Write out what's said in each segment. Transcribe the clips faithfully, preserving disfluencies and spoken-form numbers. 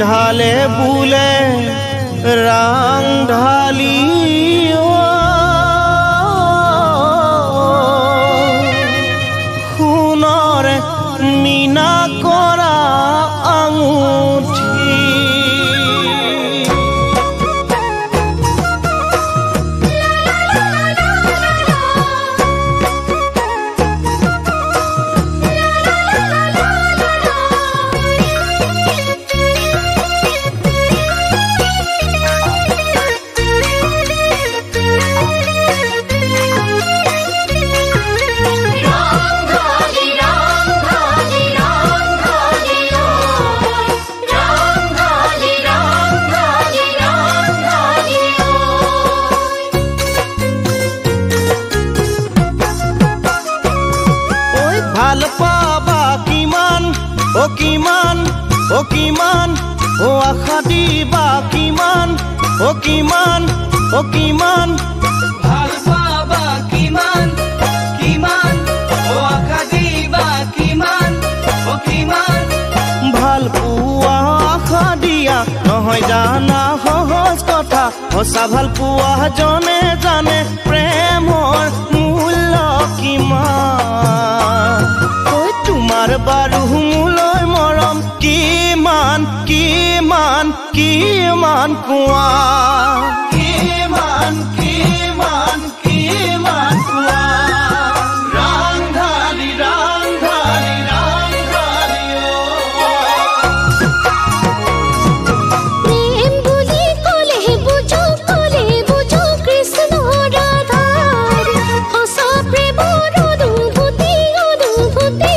ढाले भूले राम ढाली खूनर मीना कोरा अंगूठी ओ किमान ओ किमान ओ आशा दिबा किमान ओ किमान ओ किमान ভাল পাবা কিমান কিমান ও আশা দিবা কিমান ও কিমান ভাল পুয়া আশা দিয়া নহয় জানা সহজ কথা সঁচা ভাল পুয়া জনে জানে প্ৰেমৰ মূল্য কিমান ঐ তোমাৰ বাৰু किमान किमान किमान कुआ किमान किमान किमान कुआ राम ढाली राम ढाली राम ढाली प्रेम बोली कोले बुझो कोले बुझो कृष्ण राधा हसा प्रेम अनुभूति अनुभूति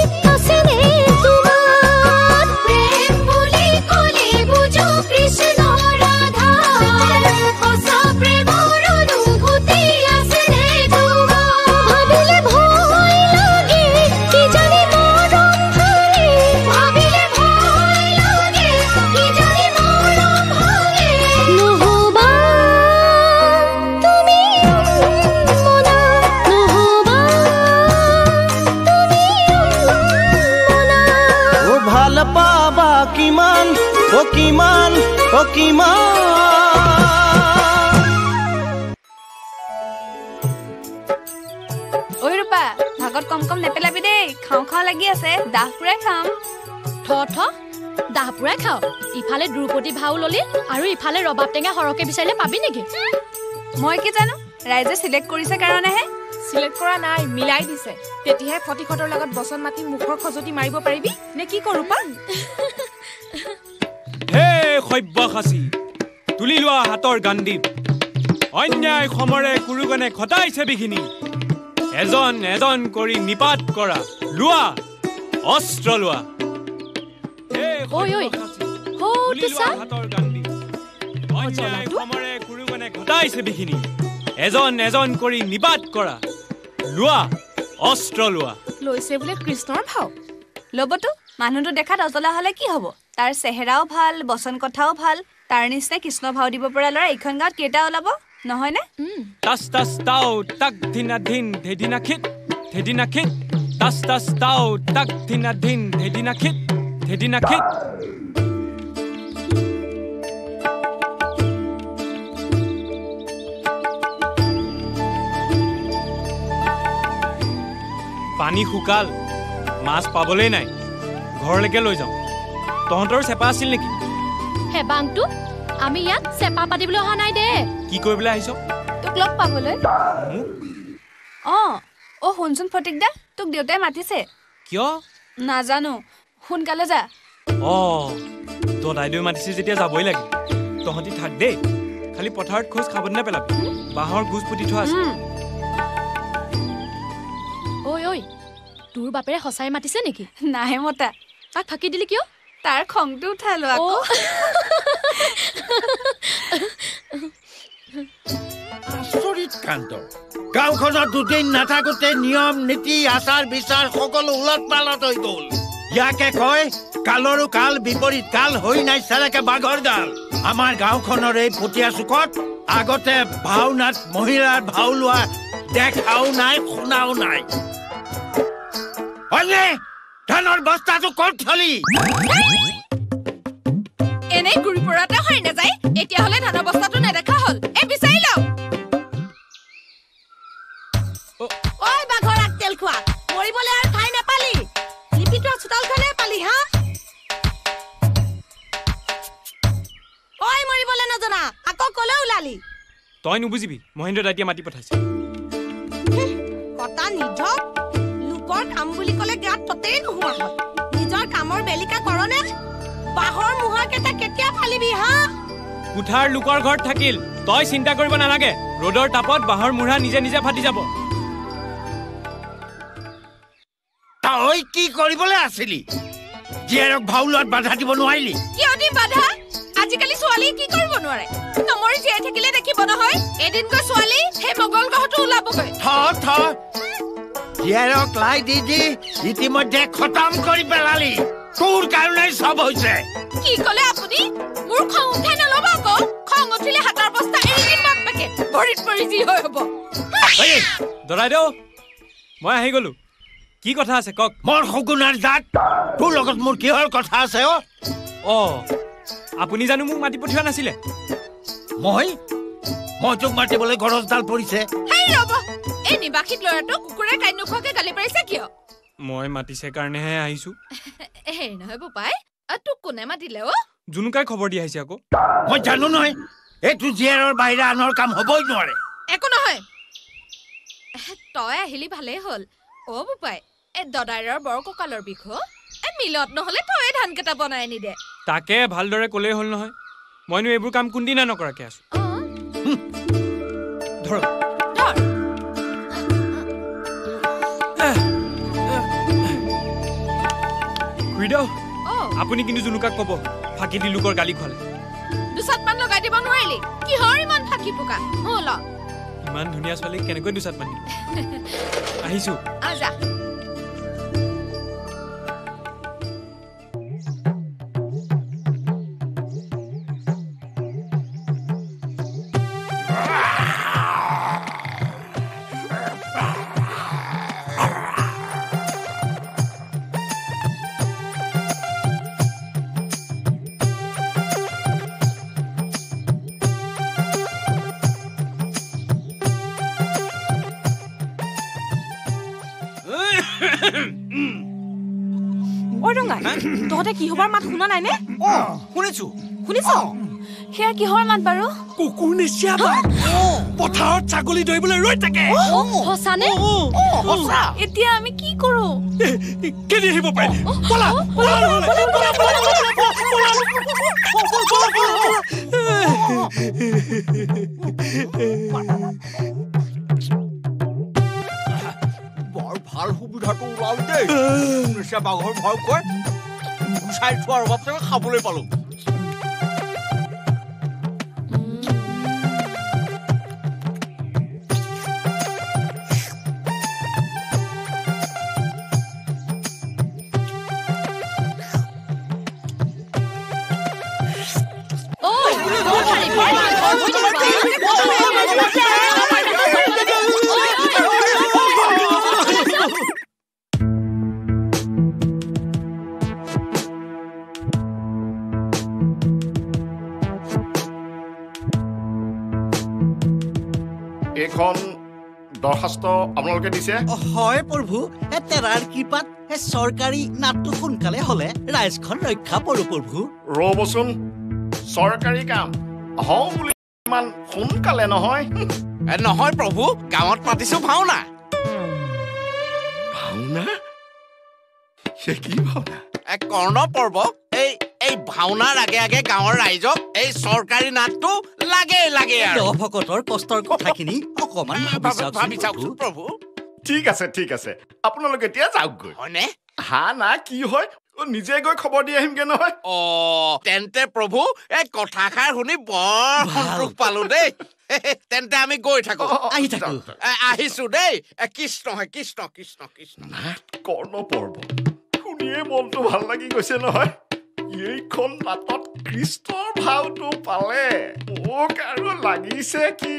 किमान ओ किमान ओ किमान ओ रुपा भागत कम कम नेपेलाबी दे खाओ खाओ लागि आसे दाह पुराय खाम थ थ दाह पुराय खाओ इफाले द्रुपति भाउ लली आरो इफाले रबाब टेंगा हरके बिसाइले पाबि नेকি মই কি জানো ৰাইজে সিলেক্ট কৰিছে কাৰণে হে সিলেক্ট কৰা নাই মিলাই দিছে তেতিয়াহে ফটিখটৰ লগত বচন মাটি মুখৰ খজতি মাৰিব পাৰিবি নে কি কৰো পা हे खब्य खासी तुली लुआ हाथर गांधी अन्याय समरे कुरुगणे खटाइसे बिखिनी एजन एजन करी निपात करा लुआ अस्त्र लुआ हे ओय ओय हो तुसा हाथर गांधी अन्याय समरे कुरुगणे खटाइसे बिखिनी एजन एजन करी निपात करा लुआ अस्त्र लुआ लइसे बोले कृष्णर भाव लबतो मानुतो देखा दजला हले की हबो तार सेहराओ भाल बसन कथाओ भाल तार निस्ते कृष्ण भाव दिबो परा लरा एखन गात केटा ओलाबो নহয় নে तस तस ताओ तक दिना दिन धेदिना खित धेदिना खित तस तस ताओ तक दिना दिन धेदिना खित धेदिना खित पानी हुकाल मास पाबले नाय घर लेके লৈ যাও तहंतर सेपा आसिल नेकी हे बांगटू आमी याक सेपा पादिबल हा नाय दे की कइबले आइसो तुक लग पाबले ओ ओ हुनसुन फटिक दा तुक देउते माटिसे क्यो ना जानो हुन काले जा ओ तो दाइदो माटिसे जेते जाबोय लागि तहंती थाक दे खाली पठारत खोज खाबन ना पेला बाहर घुस पुटी थो आसे ओय ओय तुर बापेरे हसाय माटिसे नेकी नाहे मता ताक फाकी दिली क्यो तार खंगटू उठालो आको आश्चर्यित कांड गाँवखना दुदिन नाथागते नियम नीति आचार विचार सकल उलट पालट हो गल याके कय कालरू काल विपरीत काल होई नाय साराके बाघर दाल आमार गाँवखनर ए पुटिया सुकत आगते भावनाथ महिलार भावलुआ देखाओ नाय खुनाओ नाय अने धनर बस्ता तो कोठली এনে গুৰি পৰাটা হৈ না যায় এতিয়া হলে ধান অৱস্থাটো না দেখা হল এ বিচাৰি লও ওই বাঘৰাক তেল খোৱা মৰিবলে আৰ ঠাই না পালি লিপিটো ছুটাল খনে পালি হা ওই মৰিবলে না জানা আকো কলে উলালি তই নুবুজিবি মহেন্দ্ৰ দাইতিয়া মাটি পঠাইছে কথা নিধ লোকৰ কাম বুলি কলে গাত ততেই নুহুৱা নিজৰ কামৰ বেলিকা কৰনে बाहर मुहार के तक क्या फाली भी हाँ? उठार लुकार घर थकील, तो ये सिंटा कोई बना लगे। रोडर टापोट बाहर मुहार निजे निजे फाटी जाबो। ताओई की कोई बोले आसली, ये लोग भावलोट बाधा दी बनवाई ली। क्यों नहीं बाधा? आजकली स्वाली की कोई बनवाए? तो मोरी जेह थकीले देखी बना होए? ए दिन को स्वाली है मगोल का हटू लाभ गए। हाँ हाँ, ये लोग लाई दीदी, इतनी मज़े खत्म कोई बनाली। তোর কারণে সব হইছে কি কলে আপনি মোর খং উঠাই না লবা কো খং উঠিলে হাতার বস্তা এই দিন মাপ পেকে পড়িত পড়ি জি হইব এই দরাই দাও মই আহি গলু কি কথা আছে কক মোর খগুনার জাত তোর লগত মোর কি হল কথা আছে ও ও আপনি জানো মোক মাটি পঠিয়া নাছিলে মই মজক মাটি বলে গড়স ডাল পড়িছে হেই রবা এই নি বাকি লড়াটো কুকুরে কাই নখকে গালি পাইছে কিও মই মাটিছে কারণে হে আইছু हे नहे बुपाई अतु कोने माटी ले ओ जुनु काय खबर दि आइसे आको म जानु नय ए तु जियार बायरा अनर काम होबोय नरे एको नय तय आहिली ভালে হল ও বুপাই এ দদাইৰৰ বৰ ককালৰ বিখো এ মিলত নহলে তয়ে ধান কেটা বনাই নি দে তাকে ভালদৰে কলে হল নহয় মইনো এবোৰ কাম কুনদি না নকৰাকে আছো ধৰ ধৰ वीडियो आपुनी किनु जुनुका कबो फाकी दिलु कर गाली खले दुसात मान लगाय दिबा नराइली की हरि मान फाकी पुका हो ल मान दुनिया सले केने कोइ दुसात मान आहिसु आजा কি হবার মাত শুনা নাই নে ও শুনিছো শুনিছো হেয়া কি হৰ মাত বাৰু কুকুৰ নেছিয়া বা পথাৰ ছাগলী দইবলৈ ৰৈ থাকে ও হসানে ও হসা এতিয়া আমি কি কৰো কেনে হেব পাই বলা বলা বলা বলা বৰ ভাল সুবিধাটো ওলাল দেই নেছিয়া বাঘৰ ভয় কয় খাই থোৱাৰ বাপতে খাবলৈ পালো দৰখাস্ত আপোনালোকে দিছে হয় প্ৰভু এ তেৰাৰ কিপাত এ সৰকাৰি নাট্য কোনকালে হলে ৰাজখন ৰক্ষা পৰো প্ৰভু ৰবচোন সৰকাৰি কাম হও বুলি মান কোনকালে নহয় এ নহয় প্ৰভু গাঁৱত পাতিছো ভাওনা ভাওনা সে কি ভাওনা এ কৰ্ণ পৰ্ব এই এই ভাওনাৰ আগে আগে গাঁৱৰ ৰাইজক এই সৰকাৰি নাট্য লাগে লাগে আৰু ভকতৰ কষ্টৰ কথাখিনি অকমান ভাবি চাওকচোন প্ৰভু ঠিক আছে ঠিক আছে আপোনালোকে এতিয়া যাওক গৈ হনে হা না কি হয় ও নিজে গৈ খবৰ দি আহিম কে নহয় অ তেন্তে প্ৰভু এই কথাখাৰ শুনি বৰ সন্তোষ পালো দেই তেন্তে আমি গৈ থাকো আহি থাকো আহিছো দেই কৃষ্ণ হে কৃষ্ণ কৃষ্ণ কৃষ্ণ কৰ্ণ পৰ্ব শুনিয়ে মনটো ভাল লাগি গৈছে নহয় এইখন নাটত কৃষ্ণৰ ভাওটো পালে মোক আৰু লাগিছে কি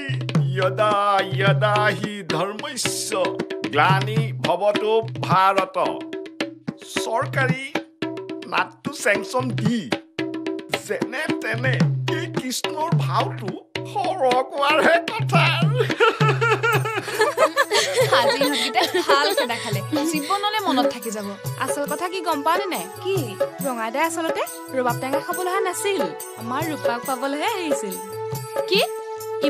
यदा यदा हि धर्मस्य ग्लानि भवतो भारत सरकारी नाट्य सेंक्शन दी যেনে তেনে এই কৃষ্ণৰ ভাওটো হৰগৱাৰে কথা আজি নকিটা ভাল সেটা খালে জীৱনলে মনত থাকি যাব আসল কথা কি গম পানে নাই কি ৰঙাডা আসলতে ৰবাব টেঙা খাবলৈ হা নাছিল আমাৰ ৰূপাক পাবলৈহে আহিছিল কি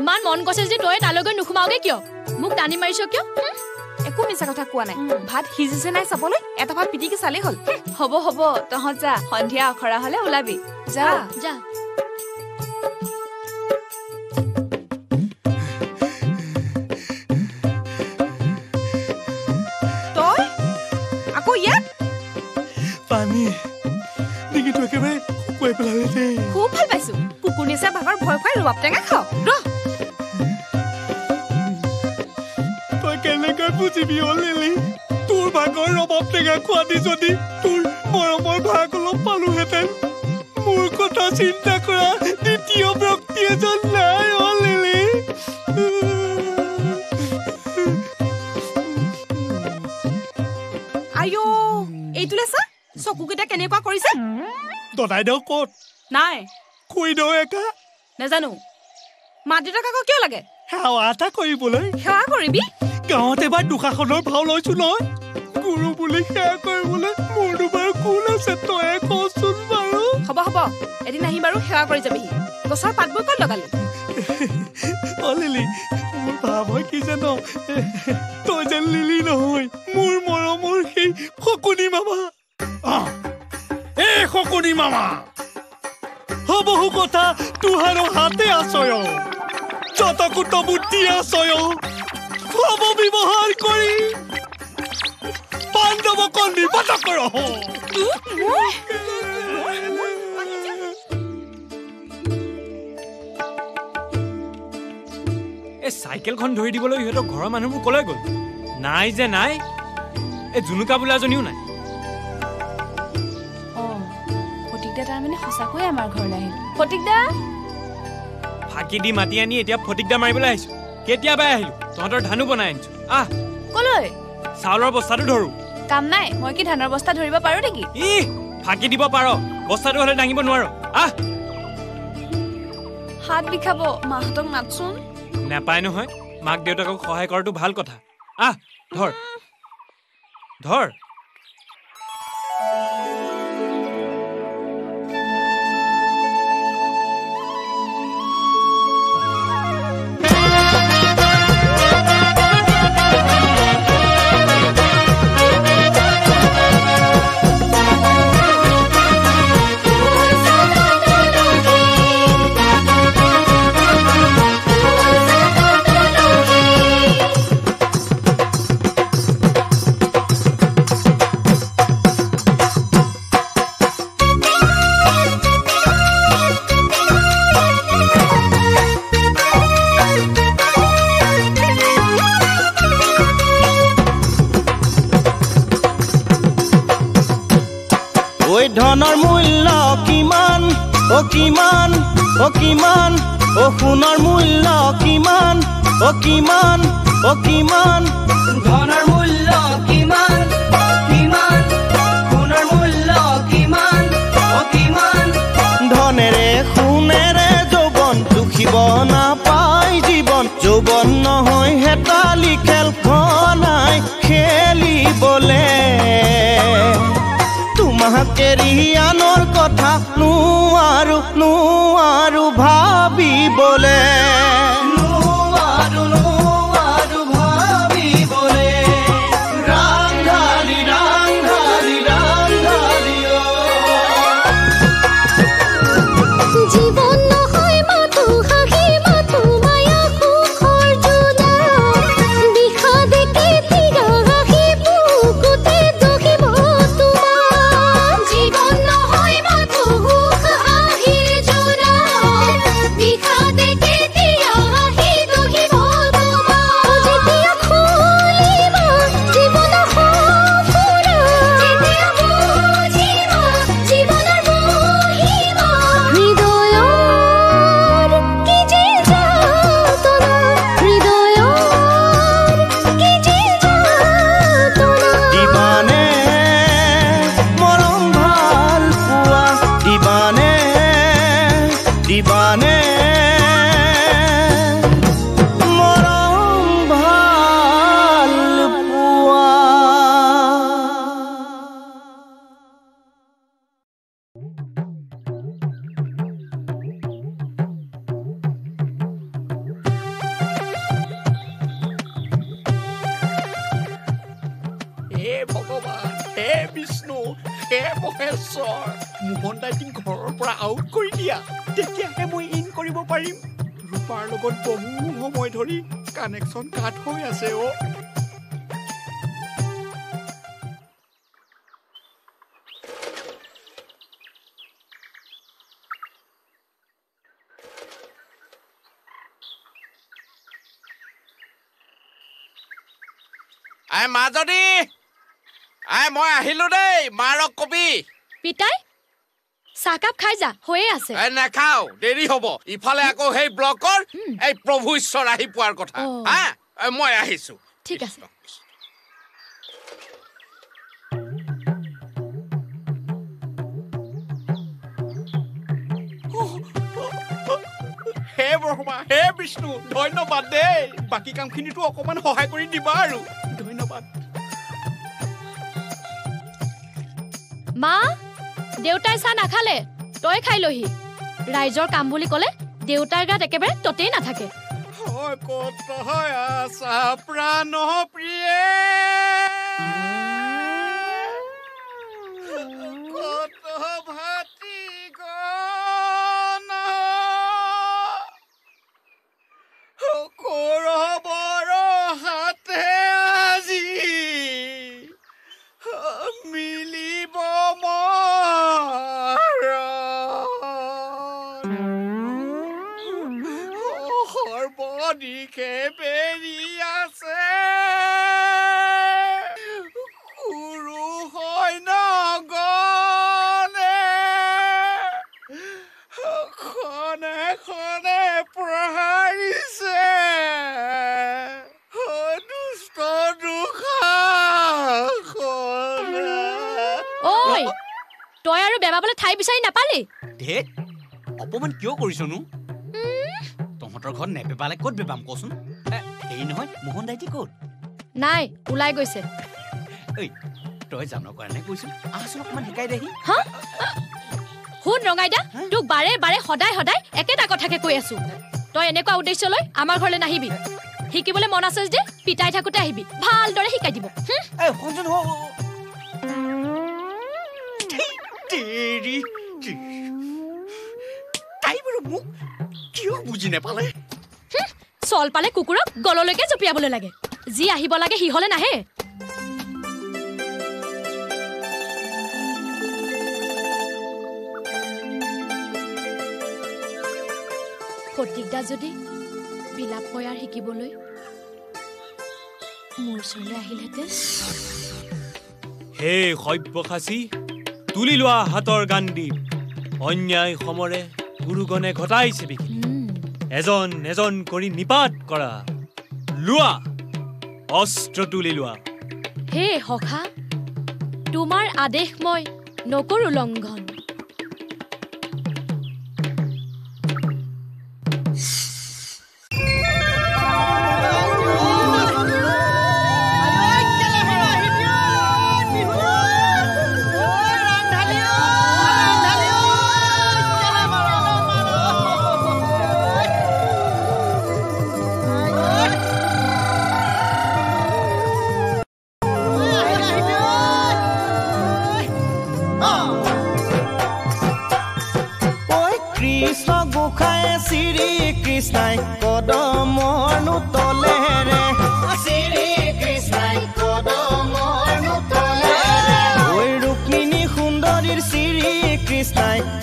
ইমান মন গৈছে যে তই তালগৈ নুখুমাওগে কিয় মুখ টানি মাৰিছ কিয় একো মিছা কথা কোৱা নাই ভাত হিজিছে নাই চাবলৈ এটা ভাত পিটিকি চালে হল হ'ব হ'ব তহ যা সন্ধিয়া অখৰা হলে ওলাবি যা যা खूब भल पाइस कुकुरनी से भागर भय खुआ रुआब टेंगा खाओ र तय केनेकै बुझिबि ओ लिली तोर भागर रुआब टेंगा खुआ दि जदि तोर मरमर भाग ल पालु हेतेन मोर कथा चिंता करा द्वितीय व्यक्ति एजन नाय ओ लिली आयो एतुले सा सकुकेटा केनेका करिसे ददाई दो कोट নাই কই দও একা না জানো মাটিটা কাকো কিয় লাগে হাওয়া আটা কইবলৈ হেয়া কৰিবি গাঁৱতে বা দুখাখনৰ ভাও লৈছো নহয় গুৰু বুলি হেয়া কৰিবলৈ মোৰ দুবাৰ কোন আছে তয়ে কচুন বাৰু হবা হবা এদিন আহি বাৰু হেয়া কৰি যাবি গছৰ পাতবোৰ কত লগালি অ লিলি মোৰ ভাব হয় কি জানো তই যেন লিলি নহয় মোৰ মৰমৰ সেই খকুনি মামা আ এ খকুনি মামা বহু কথা তোহার হাতে আসয় যতকুত বুদ্ধি আসয় ভব ব্যবহার করি পাণ্ডবক নিপাত কর এ সাইকেলখন ধৰি দিবলৈ ইহঁতৰ ঘৰৰ মানুহবোৰ কলৈ গ'ল নাই যে নাই এ জুনুকা বোলা জনিও নাই মাক দেউতাকক সহায় কৰাটো ভাল কথা আহ ধৰ ধৰ ধনৰ মূল্য কিমান ও কিমান ও কিমান ও সোণৰ মূল্য কিমান ও কিমান ও কিমান ধনৰ মূল্য কিমান কিমান সোণৰ মূল্য কিমান ও কিমান ধনেৰে সোণেৰে যৌৱন জুখিব নাপায় জীৱন যৌৱন নহয় হেতালি খেলখন নাই খেলিবলে কেৰিয়ানৰ কথা নোৱাৰো নোৱাৰো ভাবিবলে নোৱাৰো নোৱাৰো ভাবিবলে ৰাংধাৰি ৰাংধাৰি ৰাংধাৰি জীৱন নহয় মাথো হাঁহি মাথো মায়া সুখৰ জোনা দিখা দেখি তিৰা হাঁহি বুকুতে दीवाने मोरम भाल पुआ। हे भगवान, हे विष्णु, हे महेश्वर, मोहन दाइटिंग घर पर आउट कर दिया तेतियाहे মই इन करिबो पारिम। रूपार लगत बहु समय धरि कानेक्शन काट होय आसे ओ। आय माजदी, आय মই আহিলো दे मारक कबि पिताई साकाप खाइ जा होए आसे। ए ना खाओ देरी होबो इफाले आको हे ब्लॉकर ए प्रभु ईश्वर आही पुआर कथा हां মই আহিছো। ठीक আছে। हे ब्रह्मा, हे विष्णु, धन्यवाद दे। बाकी कामखिनि तो अकमान सहाय करि दिबा आरो। धन्यवाद मा। देउताই सा नाखाले तय खाइ लही राइजर काम बोली कले देउतार गात एकेबे ततेई ना थाके। ओ कत हाय आशा प्राण प्रिय कत भाती गन हो कोर बर हाथे आजी मिलिब के बेरिया से गुरु होय न गने खने खने प्रहारी से हो दुष्ट दुखा खने। ओय तोय आरो बेबा बोले ठाई बिचारि ना पाले ढेट अपमान क्यों करिसनु घर ने बेबाले कत बेबाम कोसुन ए নহয় মোহন দাইটি কত নাই উলাই গৈছে। ওই তই জানো কাৰণে কৈছো আছল অকমান হিকাই দেহি। হা হুন ৰঙাইদা তুক বাৰে বাৰে হদাই হদাই একেটা কথাকে কৈ আছো তই এনেকুৱা উদ্দেশ্য লৈ আমাৰ ঘৰলৈ নাহিবি। হিকিবলৈ মন আছে যে পিতাই ঠাকুৰতে আহিবি ভালদৰে হিকাই দিব। এ হুনজন হ তেৰি তাই বৰু মুখ क्यों बुझी ने पाले सॉल पाले कुकुर गललेके जपिया बोले लागे जी आहिब लागे हि हले नाहे। फटिकदा जदि बिलाप पयार हिकिबोलै मोर सले आहिलते हे खयबखासी तुली लोआ हातर गांडी अन्याय समरे गुरुगणे घटाइसे बिखि এজন এজন কৰি নিপাত কৰা লুৱা অস্ত্ৰ তুলি লুৱা। হে হখা তোমাৰ আদেশ মই নকৰো লঙ্ঘন। श्री कृष्ण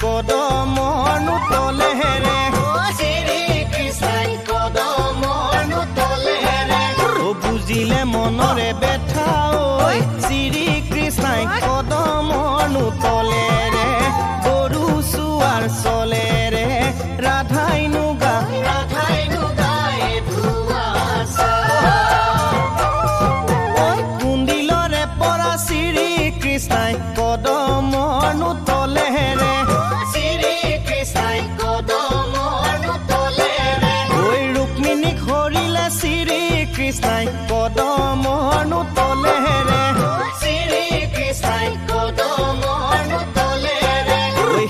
कदम तले रे श्री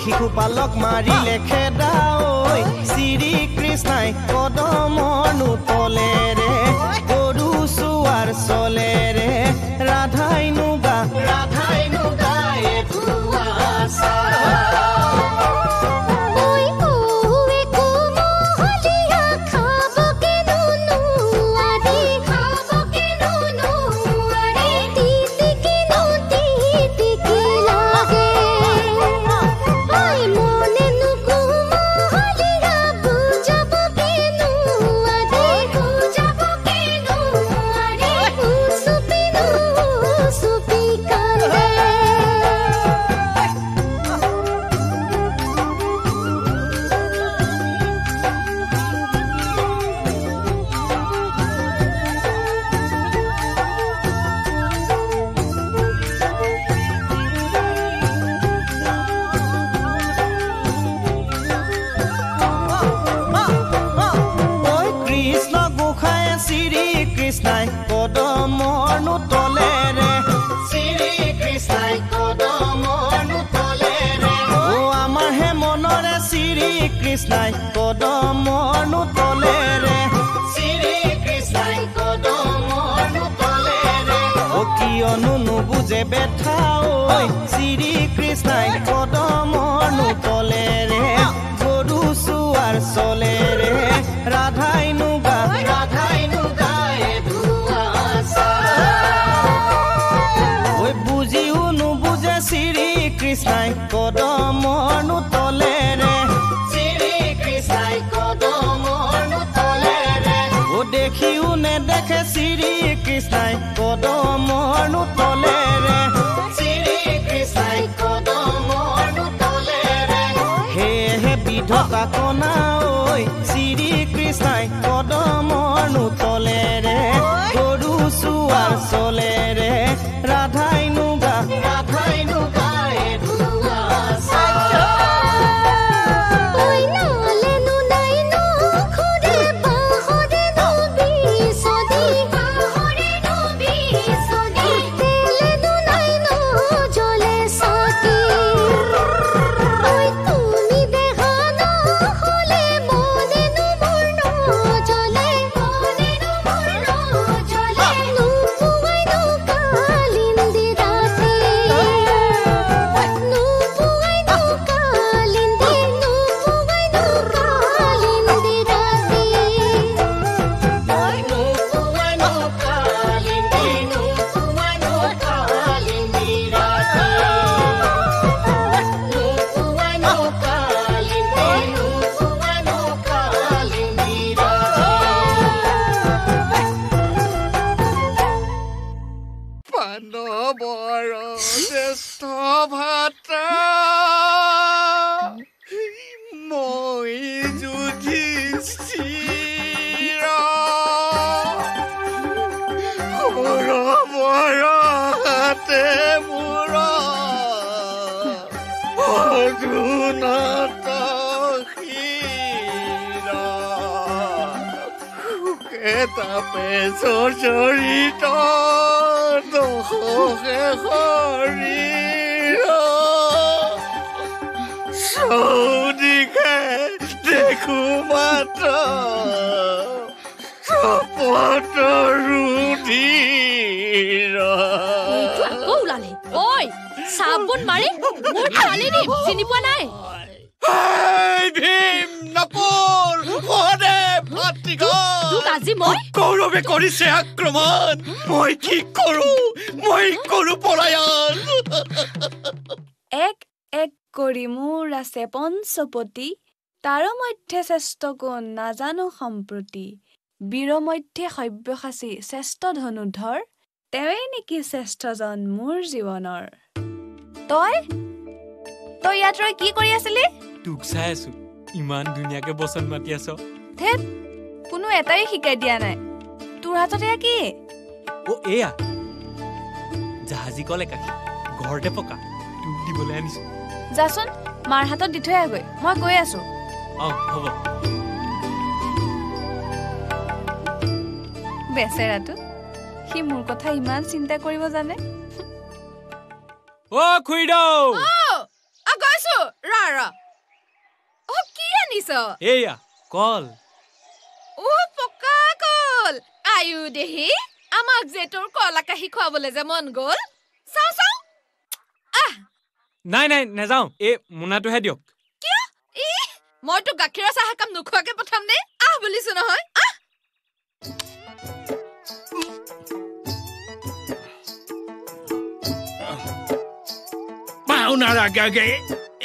শিশুপালক মাৰিলে খেদাই শ্ৰী কৃষ্ণাই কদমৰ নুতলেৰে গৰু চুৱাৰ চলেৰে ৰাধাই নুগা ৰাধাই নুগাই কৃষ্ণাই কদমৰ নুতলেৰে শ্ৰী কৃষ্ণাই কদমৰ নুতলেৰে অ কিয়নো নুবুজে বেথা ঐ শ্ৰী কৃষ্ণাই কদমৰ নুতলেৰে গৰু চুৱাৰ চলেৰে ৰাধাই নুগা ৰাধাই নুগাই ধুৱা ঐ বুজিও নুবুজে শ্ৰী কৃষ্ণাই কদমৰ নুতলেৰে देखियो ने देखे श्री कृष्णाई कदমৰ নুতলেৰে শ্ৰী কৃষ্ণাই কদমৰ নুতলেৰে হে হে বিধতা কনা ঐ শ্ৰী কৃষ্ণাই কদমৰ নুতলেৰে গৰু চুৱাৰ চলেৰে ৰাধাই নুগা ৰাধাই নুগা পঞ্চপতি তাৰ মধ্যে শ্ৰেষ্ঠ গুণ নাজানো সম্প্ৰতি বীৰ মধ্যে সব্যসাচী শ্ৰেষ্ঠ ধনুধৰ তেৱেই নেকি শ্ৰেষ্ঠজন মোৰ জীৱনৰ। তই তই ইয়াত ৰৈ কি কৰি আছিলি? তোক চাই আছো, ইমান ধুনীয়াকৈ বচন মাতি আছ। থেত, কোনো এটাই শিকাই দিয়া নাই। তোৰ হাতত এয়া কি? অ এয়া জাহাজী কলে কাকি ঘৰতে পকা, তোক দিবলৈ আনিছো। যাচোন মাৰ হাতত দি থৈ আহগৈ, মই গৈ আছো। বেচেৰাটো সি মোৰ কথা ইমান চিন্তা কৰিব জানে। অ খুইদেউ, অ গৈছো, ৰ ৰ Dennis. Eya, call. Oh, poka call. Are you dehi? Amak zetor call akahi khawole jamon gol. Sao sao? Ah. Nai nai nezao. E munato hediok. Kya? E moi to gakhira saha kam nukhoa ke potham ne. Ah boli suno hoy. Ah. Pauna raga gaye.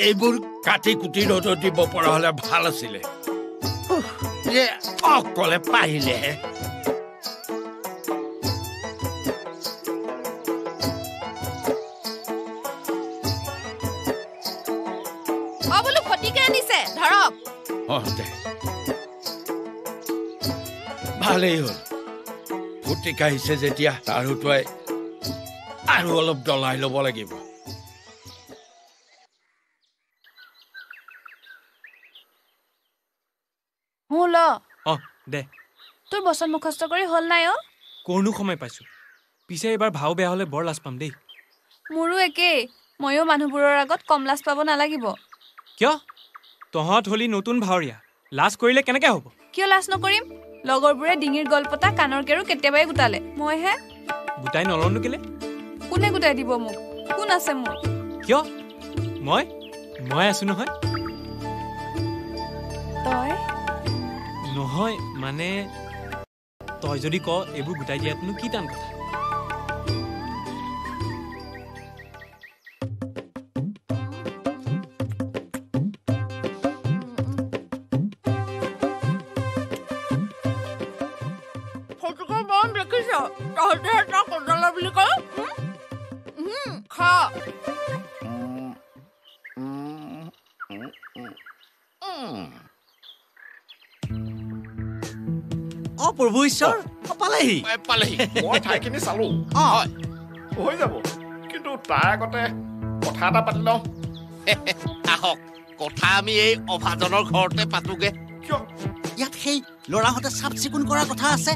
Ebur काटी कुटी रोटो दिबो पराहले ভাল আছিলে ये অকলে পাইলে অবলু খটিকে নিছে ধরক হতে ভালেই হল খটিকা হিছে যেতিয়া তার উঠয় আর অলপ ডলাই লব লাগিব Oh, de. তোর বসন মুখস্থ কৰি হল নাই অ? কোনু সময় পাইছো। পিছে এবাৰ ভাও বেয়া হলে বৰ লাজ পাম দেই। মোৰো একে, ময়ো মানুহবোৰৰ আগত কম লাজ পাব নালাগিব। কিয়? তহত হলি নতুন ভাওৰিয়া। লাজ কৰিলে কেনেকৈ হ'ব? কিয় লাজ নকৰিম? লগৰবোৰে ডিঙিৰ গল্পটা কানৰ কেৰু কেতিয়াবাই গুটালে। মই হে গুটাই নলনো কেলে? কোনে গুটাই দিব মোক? কোন আছে মোৰ? কিয়? মই মই আছো নহয়। তই নহয় মানে তই যদি ক এবু গুটাই দিয়াতনো কি টান কথা ফটোকা বম দেখিছ তহতে এটা কদলা বুলি ক হুম খা प्रभु ईश्वर पालेही पालेही মই ঠাইখিনি চালো হয় হৈ যাব কিন্তু তাৰ আগতে কথা এটা পাতি লও আহক কথা আমি এই অভাজনৰ ঘৰতে পাতুগে কিয় ইয়াত সেই লৰাহতে সাপ চিকুন কৰা কথা আছে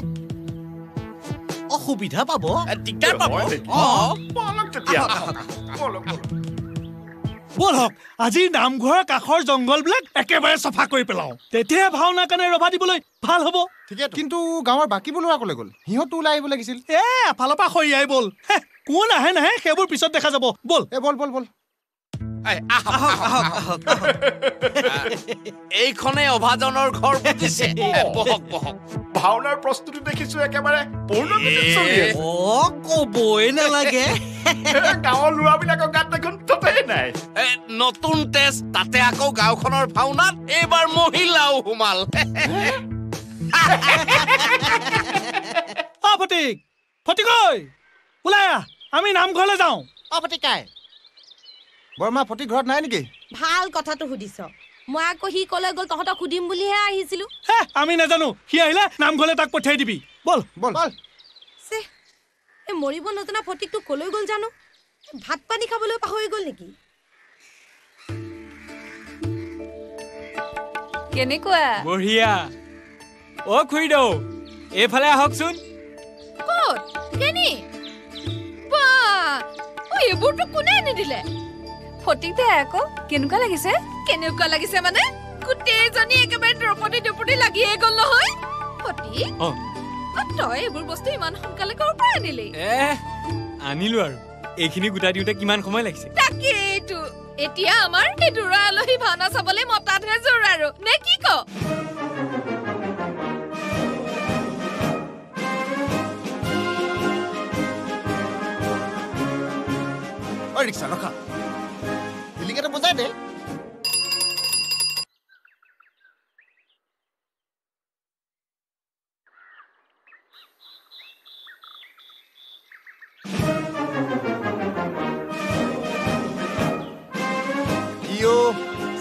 অসুবিধা পাব দিগদাৰ পাব অ বলক তেতিয়া বলক বলক আজি নামঘৰ কাখৰ জংগলবিলাক একেবাৰে সফা কৰি পেলাও তেতিয়া ভাওনা কানে ৰবা দিবলৈ ভাল হ'ব ঠিকে কিন্তু গাঁৱৰ বাকি বলৰা কলে গল হিহটো লাইব লাগিছিল এ আফালপা খৰিয়াই বল কোন আহে না হে কেবৰ পিছত দেখা যাব বল এ বল বল বল আই আহ এইখনে অভাজনৰ ঘৰ পতিছে বহক বহক ভাওনাৰ প্ৰস্তুতি দেখিছো একেবাৰে পূৰ্ণগতি চলি আছে অ কবই নালাগে গাঁৱৰ লৰাবিলাকৰ গাত দেখোন ততেই নাই এ নতুন তেজ তাতে আকৌ গাঁওখনৰ ভাওনাত এবাৰ মহিলাও হুমাল অ ফটিক ফটিক ঐ ওলাই আহ আমি নামঘৰলৈ যাওঁ অ ফটিকাই বৰমা ফটিক ঘৰত নাই নেকি ভাল কথাটো সুধিছ মই আকৌ হি কলে গল তহঁতক সুধিম বুলিহে আহিছিলো হে আমি নাজানো হি আহিলে নামঘৰলৈ তাক পঠাই দিবি বল বল সে এ মৰিব নতনা ফটিকটো কলৈ গল জানো ভাত পানী খাবলৈ পাহৰি গল নেকি কেনেকুৱা বঢ়িয়া ও খুইডো এফালে আহকচোন কত কেনি বা ও এ বুটু কোনে নি দিলে ফটিক দে আকো কেনেকুৱা লাগিছে কেনেকুৱা লাগিছে মানে কুটে জনি একেবাৰে দ্ৰপতি দ্ৰপতি লাগি এ গল নহয় ফটিক অ তই এবোৰ বস্তু ইমান হংকালে কৰ পৰা আনিলি এ আনিলো আৰু এইখিনি গুটা দিউতে কিমান সময় লাগিছে তাকেইটো এতিয়া আমাৰ এই দুৰা আলহী ভাওনা চাবলৈ মতাধে জোৰ আৰু নে কি ক অই ৰিক্সা ৰখা লিগেটা বুঝাই দে ইও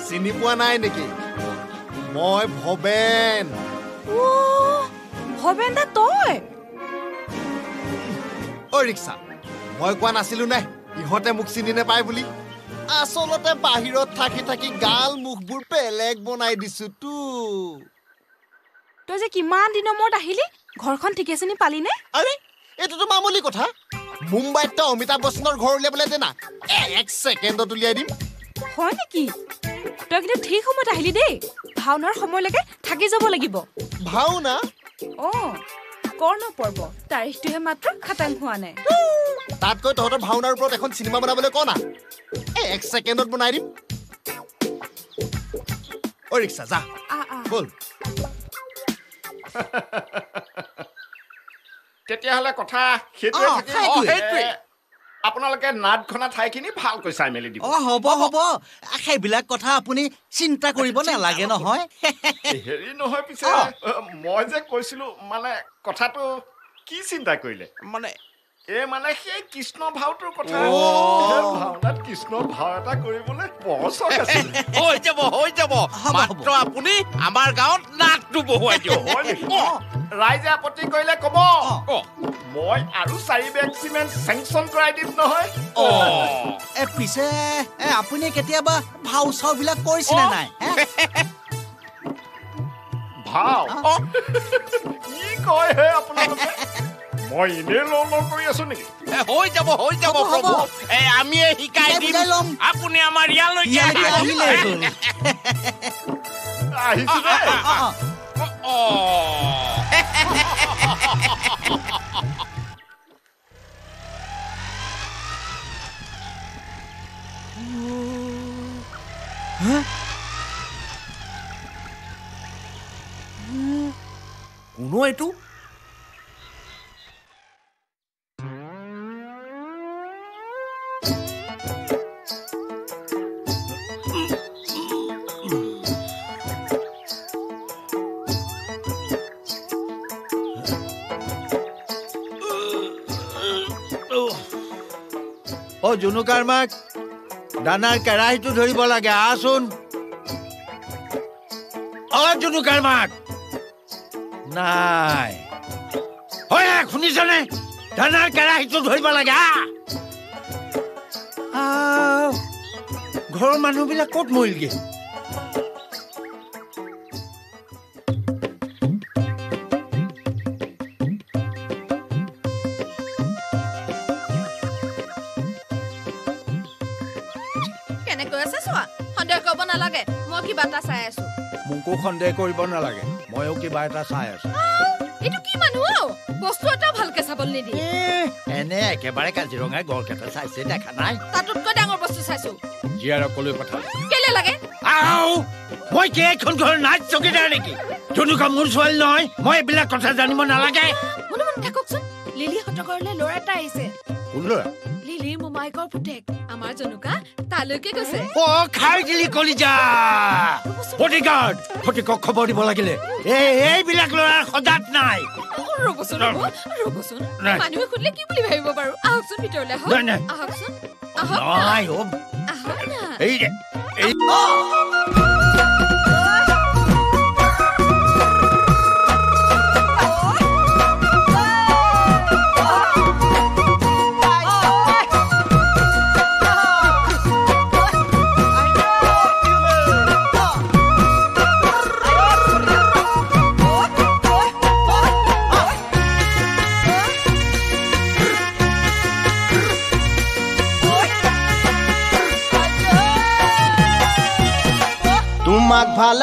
চিনি পোৱা নাই নেকি মই ভবেন ও ভবেন দা তই অই ৰিক্সা মই কোৱা নাছিলো নে ইহতে মোক চিনি নে পাই বুলি আসলতে বাহিৰত থাকি থাকি গাল মুখবোৰ পেলেক বনাই দিছো তু তই যে কিমান দিনৰ মূৰত আহিলি ঘৰখন ঠিকে চিনি পালি নে আৰে এটো তো মামুলি কথা মুম্বাইত অমিতা বচ্চনৰ ঘৰ উলিয়াবলৈ দেনা এক সেকেণ্ডত উলিয়াই দিম হয় নেকি तक तो ठीक समय আহিলি দে ভাওনার সময় লাগে থাকি যাব লাগিব ভাওনা ও কর্ণ পর্ব তারিখটোহে মাত্র খতম হোৱা নাই তাত কই তোহতৰ ভাওনাৰ ওপৰত এখন সিনেমা বনাবলে ক না এ এক সেকেন্ডত বনাই দিম ও ৰিক্সা যা আ আ বল তেতিয়া হলে কথা হেতু থাকে ও হেতু আপোনালোকে নাটখনা ঠাইখিনি ভালকৈ চাই মেলি দিব অ হ'ব হ'ব আখে বিলাক কথা আপুনি চিন্তা কৰিব না লাগে নহয় হেৰি নহয় পিছে মই যে কৈছিল মানে কথাটো কি চিন্তা কৰিলে মানে এ মানে সেই কৃষ্ণ ভাওটোৰ কথা ও ভাওনাত কৃষ্ণ ভাওটা কৰিবলৈ পৰচক আছিল হৈ যাব হৈ যাব মাত্ৰ আপুনি আমাৰ গাঁৱত নাটটো বহুৱাই দিও ৰাইজে আপত্তি কৰিলে কব মই আৰু চাৰি বেগ সিমেন্ট স্যাংশন কৰাই দিম নহয় অ এ পিছে এ আপুনি কেতিয়াবা ভাও চাও বিলা কৰিছিল নাই ভাও কি কয় হে আপোনালোকে মই নেলো নকৰি আছো নেকি এ হৈ যাব হৈ যাব প্ৰভু এ আমি এ হিকাই দিম আপুনি আমাৰ ইয়ালৈ যাই আহিলে আহিছে অ কোন এটো जुनुकार माक दाना कराही तो धरी बोला गया आसुन और जुनुकार माक नाइ होया खुनी सने दाना कराही तो धरी बोला गया आ घर मानु बिला कोट मोइल गे मुको खंडे कोई बना लगे मयो की बायता साया ये तो की मानुओ बस्तु ऐटा भलके साबल नहीं दी ऐने के बारे काजिरोंगे गोल के तरह साइसे देखा ना तातुट को डांगोर बस्तु साइसो जियारा कोले पटा क्या ले लगे आओ मौई के कौन कौन नाच चुके जाने की जोनु का मुर्शवाल ना है मौई बिल्ला कौनसा जानी मना लगे मुन्ना मुन्ना ठकुक्सन लिली हटकोरले लोराटा ऐसे कुल्ला ली मुमाई को पुटेक, हमारे जनों का तालुके को से। ओ खाई जिली कोलिजा। बॉडीगार्ड, बॉडी को खबरी बोला गिले। ए ए बिलाक लोरा खदात नाई। रोबोसुन, रोबोसुन। मानू में कुल्ले क्यों बुली भाई वो बारू? आहूसन बिटोले हो? नहीं नहीं। आहूसन? आहूसन? नाई हो। आहूना। ए ए। भल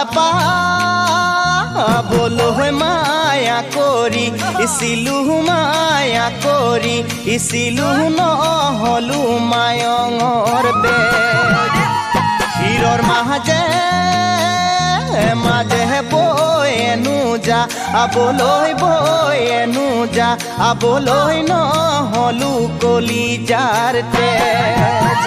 बोलो है माया कोरी इसीलुहु माया कोरी इसीलुहु न हलु मायंगर बे हीरोर महाजे माजे बोए नूजा बोलो बोए नूजा बोलो न हलु कोली जार तेज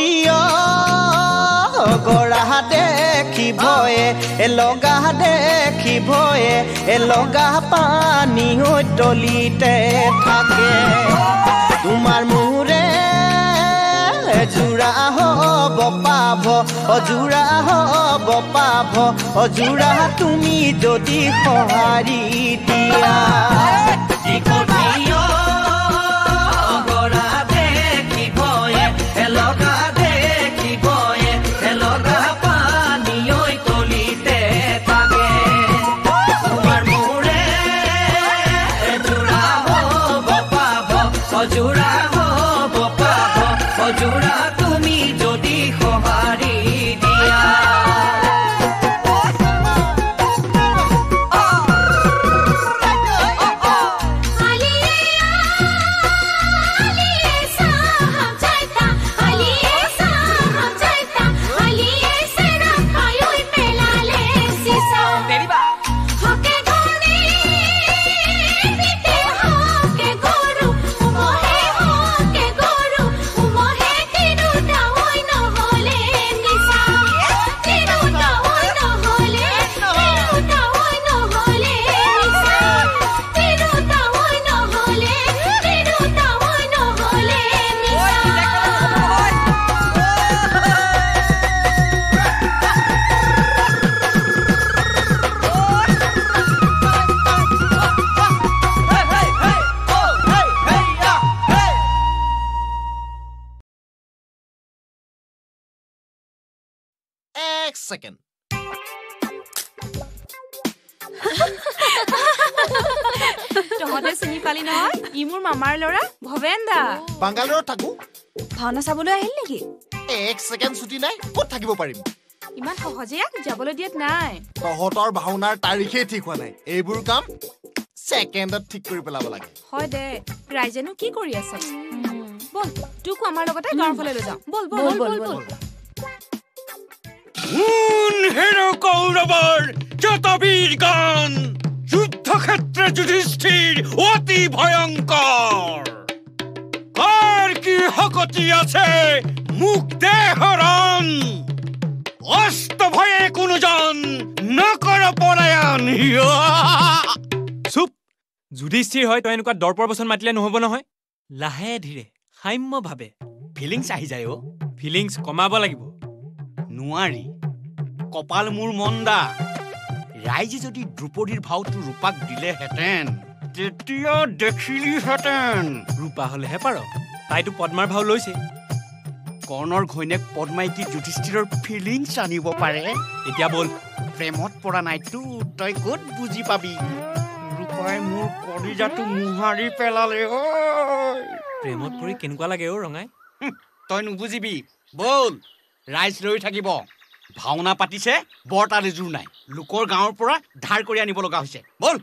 सिया गोड़ा देखी भये ए लोगा देखी भये ए लोगा पानी डलिते थाके तुमार मुरे जुड़ा हब पाभ अजुरा हब पाभ अजुरा तुमी जदि सहारि दिया जुड़ा हो बपा हो जुड़ा तुमी जोदी खोहारी दिया second tohole sini pali noi imur mamar lora bhavenda bangalore thaku bhana sabole ahil neki ek second chuti nai pot thakibo parim iman sohoje jabole diet nai tohotor bhaonar tarikhe thik hua nai eibur kam second ot thik kori pelabo lage hoy de raijenu ki kori ase bol tu ko amar logote gar phole lo jao bol bol bol bol युद्धक्षेत्र Yudhishthir अति भयंकर car की हकति आछे मुख देहरान अस्त भये कोनो जान न कर पलायन चुप युधिष्ठिर हय तय एनुका दर्पर बचन मातिले नहबो नहय लाहे धीरे हाइम्य भावे फीलिंग्स आही जाय ओ फीलिंग्स कमाबो लागिबो नुआरी कपाल मूर मंदा राइजे जदि द्रुपदीर भावटो रूपाक दिले हेतेन तेतिया देखिली हेतेन रूपा हले हे पारो ताइटो पद्मार भाव लइसे कर्णर घैनेक पद्माई की युधिष्ठिरर फीलिंग्स आनिबो पारे एतिया बोल प्रेमत पडा नाइ तु तय गद बुझी पाबी रूपाय मोर कलिजाटो मुहारि पेलाले ओ प्रेमत परि केनका लागे ओ रंगाई तय नु बुझिबी बोल राइज लई थाकिबो भावना पातिसे बरता जुर नाई लोकर गाँवर पर धार कर आन लगा बोल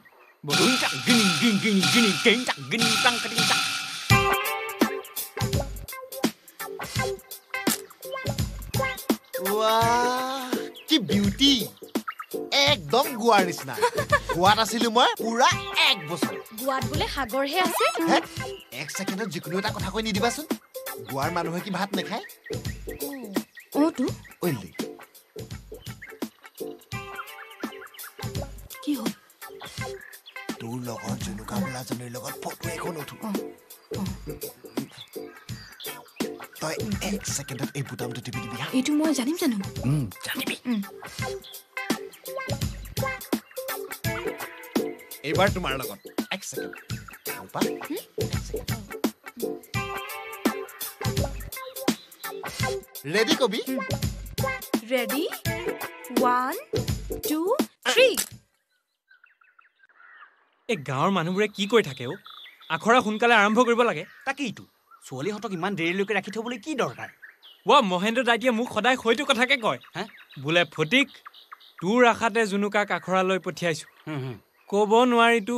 कि ब्यूटी एकदम गुआर निचना गुआत आसिलु मैं पूरा एक बछर गुआत बोले हागर हे आछे एक सेकेंड जिकुनो एटा कथा कइ निदिबासुन गुआर मानुहे कि भात नेखाय ओ तू ओइले লগত জুনুকা বলাজনীৰ লগত ফটো এখন উঠো তই এক সেকেন্ডত এই বুটামটো টিপি দিবি এইটো মই জানিম জানো হুম জানিবি এবাৰ তোমাৰ লগত এক সেকেন্ড ৰূপা এক সেকেন্ড ৰেডি কবি ৰেডি one two three एक गाँवर मानुबुरे की कै थाके ओ आखरा हुनकाले आरम्भ करिबो लागे ताकिइतु सोली हटक इमान देरि लके राखि थबले की दरकार वा महेन्द्र दाइटिया मुख खदाय खयतो कथाके कय ह बुले फटिक तुर आखाते जुनुका आखरा लय पठियाइसु कोबो नवारि तु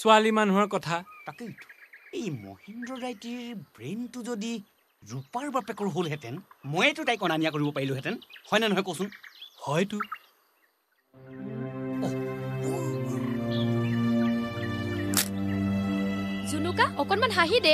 स्वाली मानुहर कथा ताकिइतु ए महेन्द्र दाइटिर ब्रेन तु जदि रुपार बापेकर होल हेतेन मयेतु ताई कनानिया करिबो पाइलो हेतेन हयना नहय कोसुन हयतु जुनुका अकनमान हाहि दे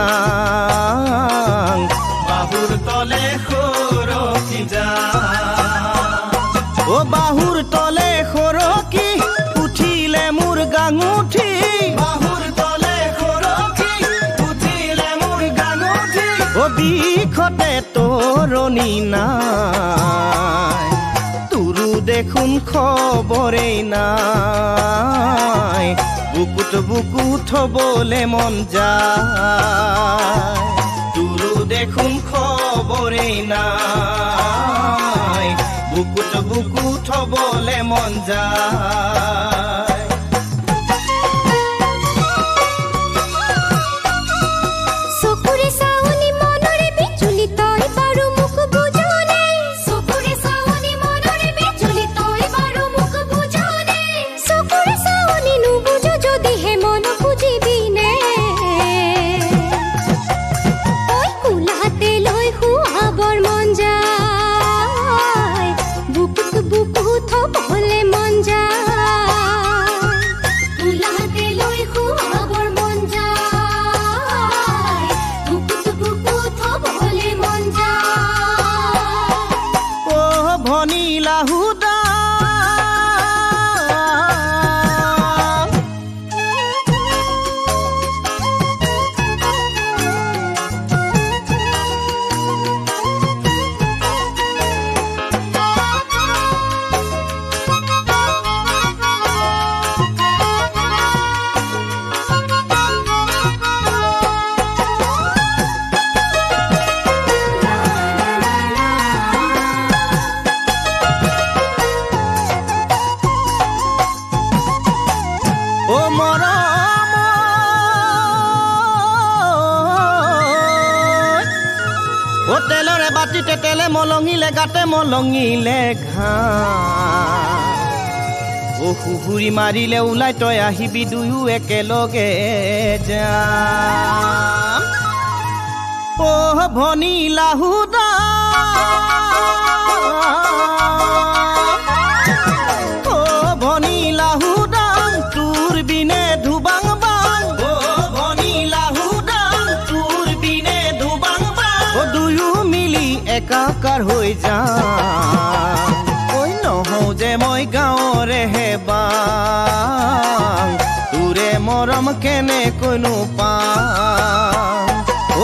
जांग बाहुर तले खोरो की जांग ओ बाहुर तले खोरो की उठिले मुर गांग उठी बाहुर तले खोरो की उठिले मुर गांग उठी ओ दिखते तोरनी नाय तुरु देखुन खबरे नाय बुकुत बुकुत बोले मन जाए तुरु देखुन खबरे नाय बुकुत बुकुत बोले मन जाए মলঙিলে ঘাম ও হুহুৰি মাৰিলে ওলাই তই আহিবি দুয়ো একেলগে যাম ও ভনীলা হুদা ও ভনীলা হুদা তোৰ বিনে ধুবাং বাং ও ভনীলা হুদা তোৰ বিনে ধুবাং বাং ও দুয়ো মিলি একাকাৰ হৈ যাম কেনে কোনো পাম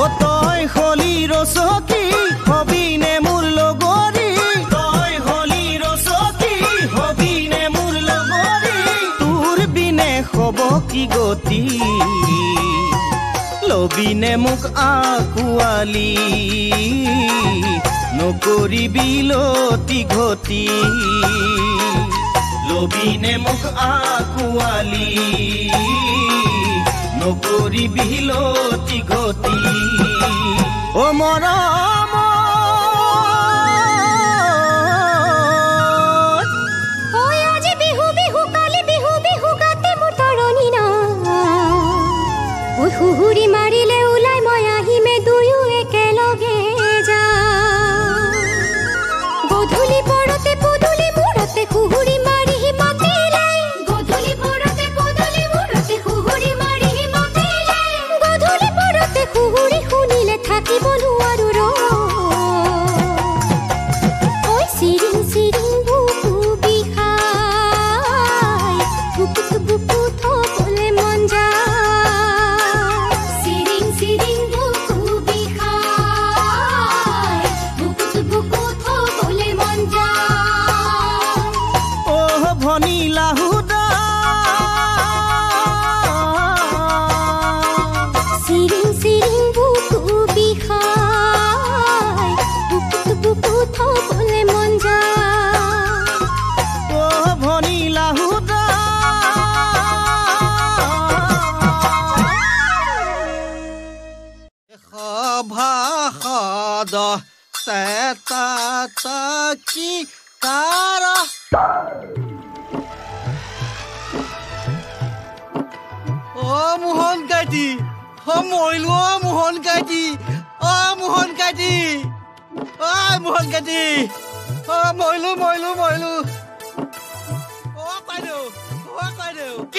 ও তই হলি ৰচকি হবিনে মোৰ লগৰী তই হলি ৰচকি হবিনে মোৰ লগৰী তোৰ বিনে হ'ব কি গতি লবিনে মোক আকুৱালি নকৰিবি লতি গতি লবিনে মোক আকুৱালি नोकोरी बिलोती गोती ओ मरम ओ आज बिहु बिहु काली बिहु बिहु गाते मुतरनी ना ओ हुहुरी मारिले उलाई मय आहिमे दुयु एकेलगे जा गोधुली पड़ते पदुली मुरते हुहुरी मारिहि मातेले गोधुली पड़ते पदुली मुरते हुहुरी हुहुरी हुनिले थाकी बोलू आरु रो ओई सिरिं सिरिं बुकु बिखाय बुकुत बुकु थो बोले मन जाय सिरिं सिरिं बुकु बिखाय बुकुत बुकु थो बोले मन जाय ओ भनीला हुदा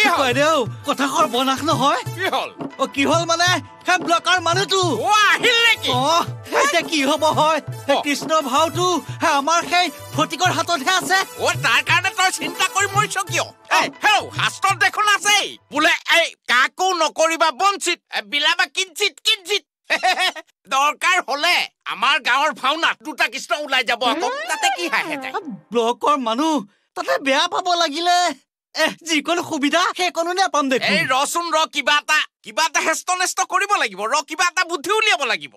কি হয় দেউ কথা কর বনাক ন হয় কি হল ও কি হল মানে হে ব্লকার মানু তু ও আহিল নেকি ও এটা কি হব হয় হে কৃষ্ণ ভাও তু হে আমার হে ফটিকর হাতত হে আছে ও তার কারণে তো চিন্তা করি মইছ কিও এ হে হাস্টর দেখো না আছে বলে এই কাকু নকরিবা বঞ্চিত বিলাবা কিঞ্চিত কিঞ্চিত দরকার হলে আমার গাঁৱৰ ভাওনা দুটা কৃষ্ণ উলাই যাব আকো তাতে কি হয় হেতে ব্লকৰ মানু তাতে বেয়া পাব লাগিলে এ জিকন সুবিধা হে কোননে পাম দে এই রসুন ৰ কিবাটা কিবাটা হেষ্টনেষ্ট কৰিব লাগিব ৰ কিবাটা বুদ্ধি উলিয়াব লাগিব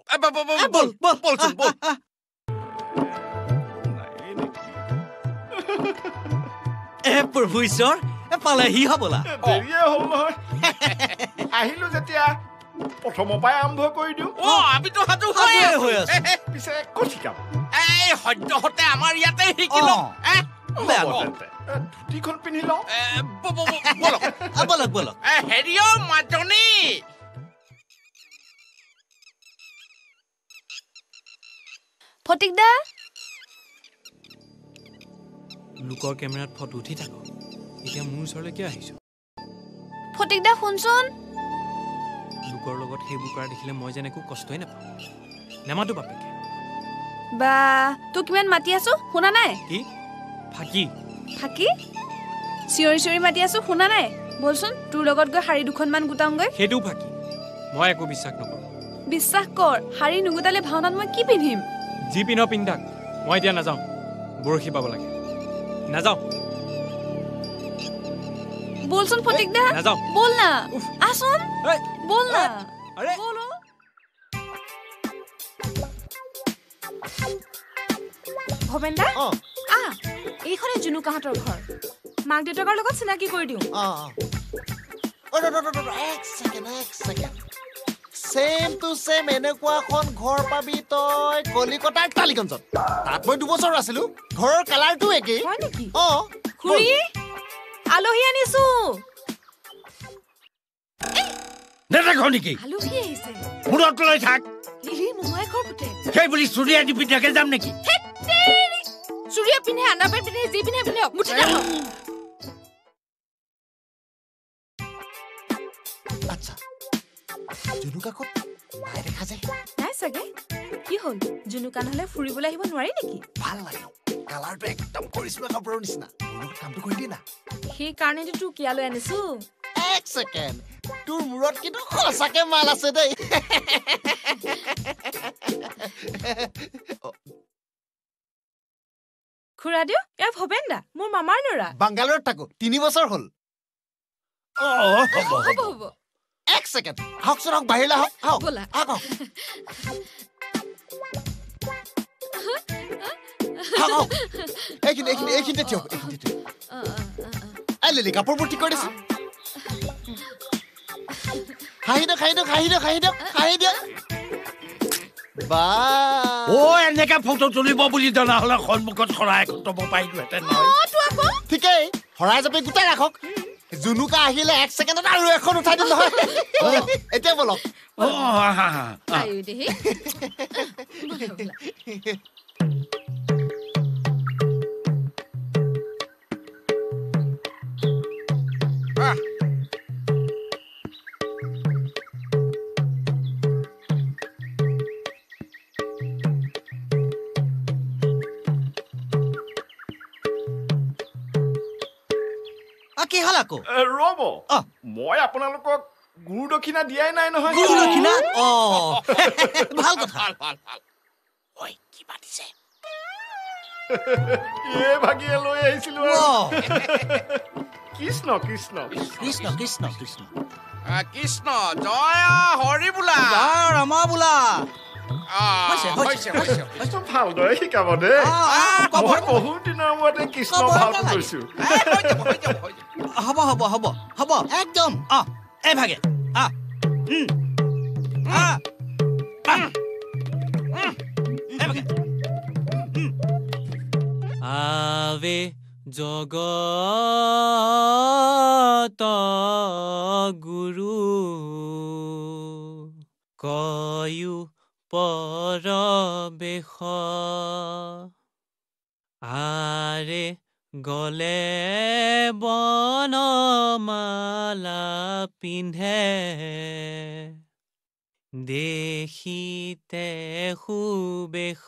বল বল বল বল এ প্ৰভু ঈশ্বৰ এ পালে হি হবলা দেৰিয়ে হল নহয় আহিলো যেতিয়া প্ৰথম পায় আৰম্ভ কৰি দিও ও আমি তো হাতু হৈ আছে পিছে কোচিকা এই হদ্য হতে আমাৰ ইয়াতে হিকিলো এ দুটিখন পিনি লও বলক বলক বলক এ হেৰিও মাজনী ফটিক দা লুকৰ কেমেৰাত ফটো উঠি থাকো এতিয়া মোৰ চলে কি আহিছো ফটিক দা শুনছন লুকৰ লগত হে বুকাৰ দেখিলে মই যেন একো কষ্টই না পাও নেমাটো বাপেকে বা তু কিমান মাটি আছো শুনা নাই কি ফাকি ফাকি চিঞৰি চিঞৰি মাটি আছো শুনা নাই বলছন তোৰ লগত গৈ হাৰি দুখনমান গুটামগৈ হেতু ফাকি মই একো বিশ্বাস নকৰো বিশ্বাস কৰ হাৰি নুগুটালে ভাওনাত মই কি পিন্ধিম জি পিনো পিন্ধাক মই দিয়া নাযাও বৰশী পাব লাগে নাযাও বলছন ফটিক দা নাযাও বল না আসোন बोल ना अरे बोलो भवेंदा आ एखने जुनु काहटर घर माक देटकर লগত চিনাকি কৰি দিও আ অ ৰ ৰ ৰ এক সেকেন্ড এক সেকেন্ড सेम टू सेम এনেকুৱাখন ঘৰ পাবি তই কলিকতাৰ টালিগঞ্জত তাত মই দুবছৰ আছিলো ঘৰৰ কালাৰটো একে হয় নেকি অ খুৰি আলোহি আনিছো नेटा कोनी की आलू भी है इसे मुराद तो नहीं थक लीली मुमाई को पुटे क्या बोली सूर्या जी पिटा के सामने की तेरी सूर्या पिने आना पे पिने जी पिने पिने मुझे ना अच्छा जुनुका को माय रखा जाए ना सगे की होल जुनुका नले फुरी बोला ही बन वारी नहीं की भाल लायो कलर तो एकदम कोरिश्मा का ब्राउनिश ना मुराद काम तो कोई दी ना हे कारने जो तू किया लो एनिसू एक सेकेंड তোর মুরত কিন্তু খসাকে মাল আছে দেই খুড়া দিও এ ভবেন্দা মোর মামার নরা বাঙ্গালোর থাকো তিন বছর হল ও হব হব এক সেকেন্ড হকসরক বাইলা হক হক বলা আগো হক একিন একিন একিন দেও একিন দেও আলেলি কাপড় পরটি কইছ खाई दो खाई दो खाई दो खाई दो खाई दो बा ओ एने का फोटो तुलिबो बुली दना हला खनमुखत खराय तो पाइ गते न ओ तू आबो ठीक है हराय जबे गुटा राखक जुनुका आहिले एक सेकंडत आरो एखन उठाय दिल हो एते बोल ओ हा हा हा आयु दे आ কি হলাকো ৰব মই আপোনালোক গুৰু দক্ষিণা দিয়াই নাই নহয় গুৰু দক্ষিণা অ ভাল কথা ভাল ভাল ওই কি বাতিছে এ ভাগি লৈ আহিছিলো কৃষ্ণ কৃষ্ণ কৃষ্ণ কৃষ্ণ কৃষ্ণ আ কৃষ্ণ জয় হৰি বোলা জয় ৰামা বোলা आवे जगत गुरु कयु परबेश आरे গলে বনমালা পিন্ধে দেখিতে সুবেশ।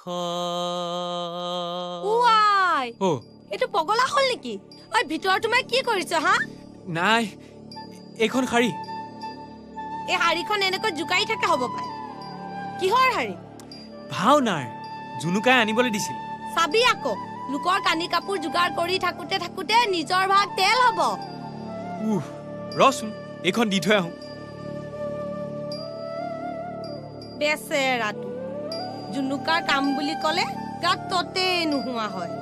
উৱাই ও এটো পগলা হল নেকি? আই ভিতৰ তুমি কি কৰিছ হা? নাই এখন শাড়ী। এই শাড়ীখন এনেকৈ জুকাই থাকা হ'ব পায়। কিহৰ শাড়ী? ভাওনাৰ জুনুকাই আনিবলৈ দিছিল। চাবি আকো লুকৰ কানি কাপোৰ জুগাৰ কৰি ঠাকুতে ঠাকুতে নিজৰ ভাগ তেল হ'ব। উহ ৰচুন এখন দি থৈ আহো। বেচেৰাটো জুনুকাৰ কাম বুলি ক'লে গাত ততে নোহোৱা হয়।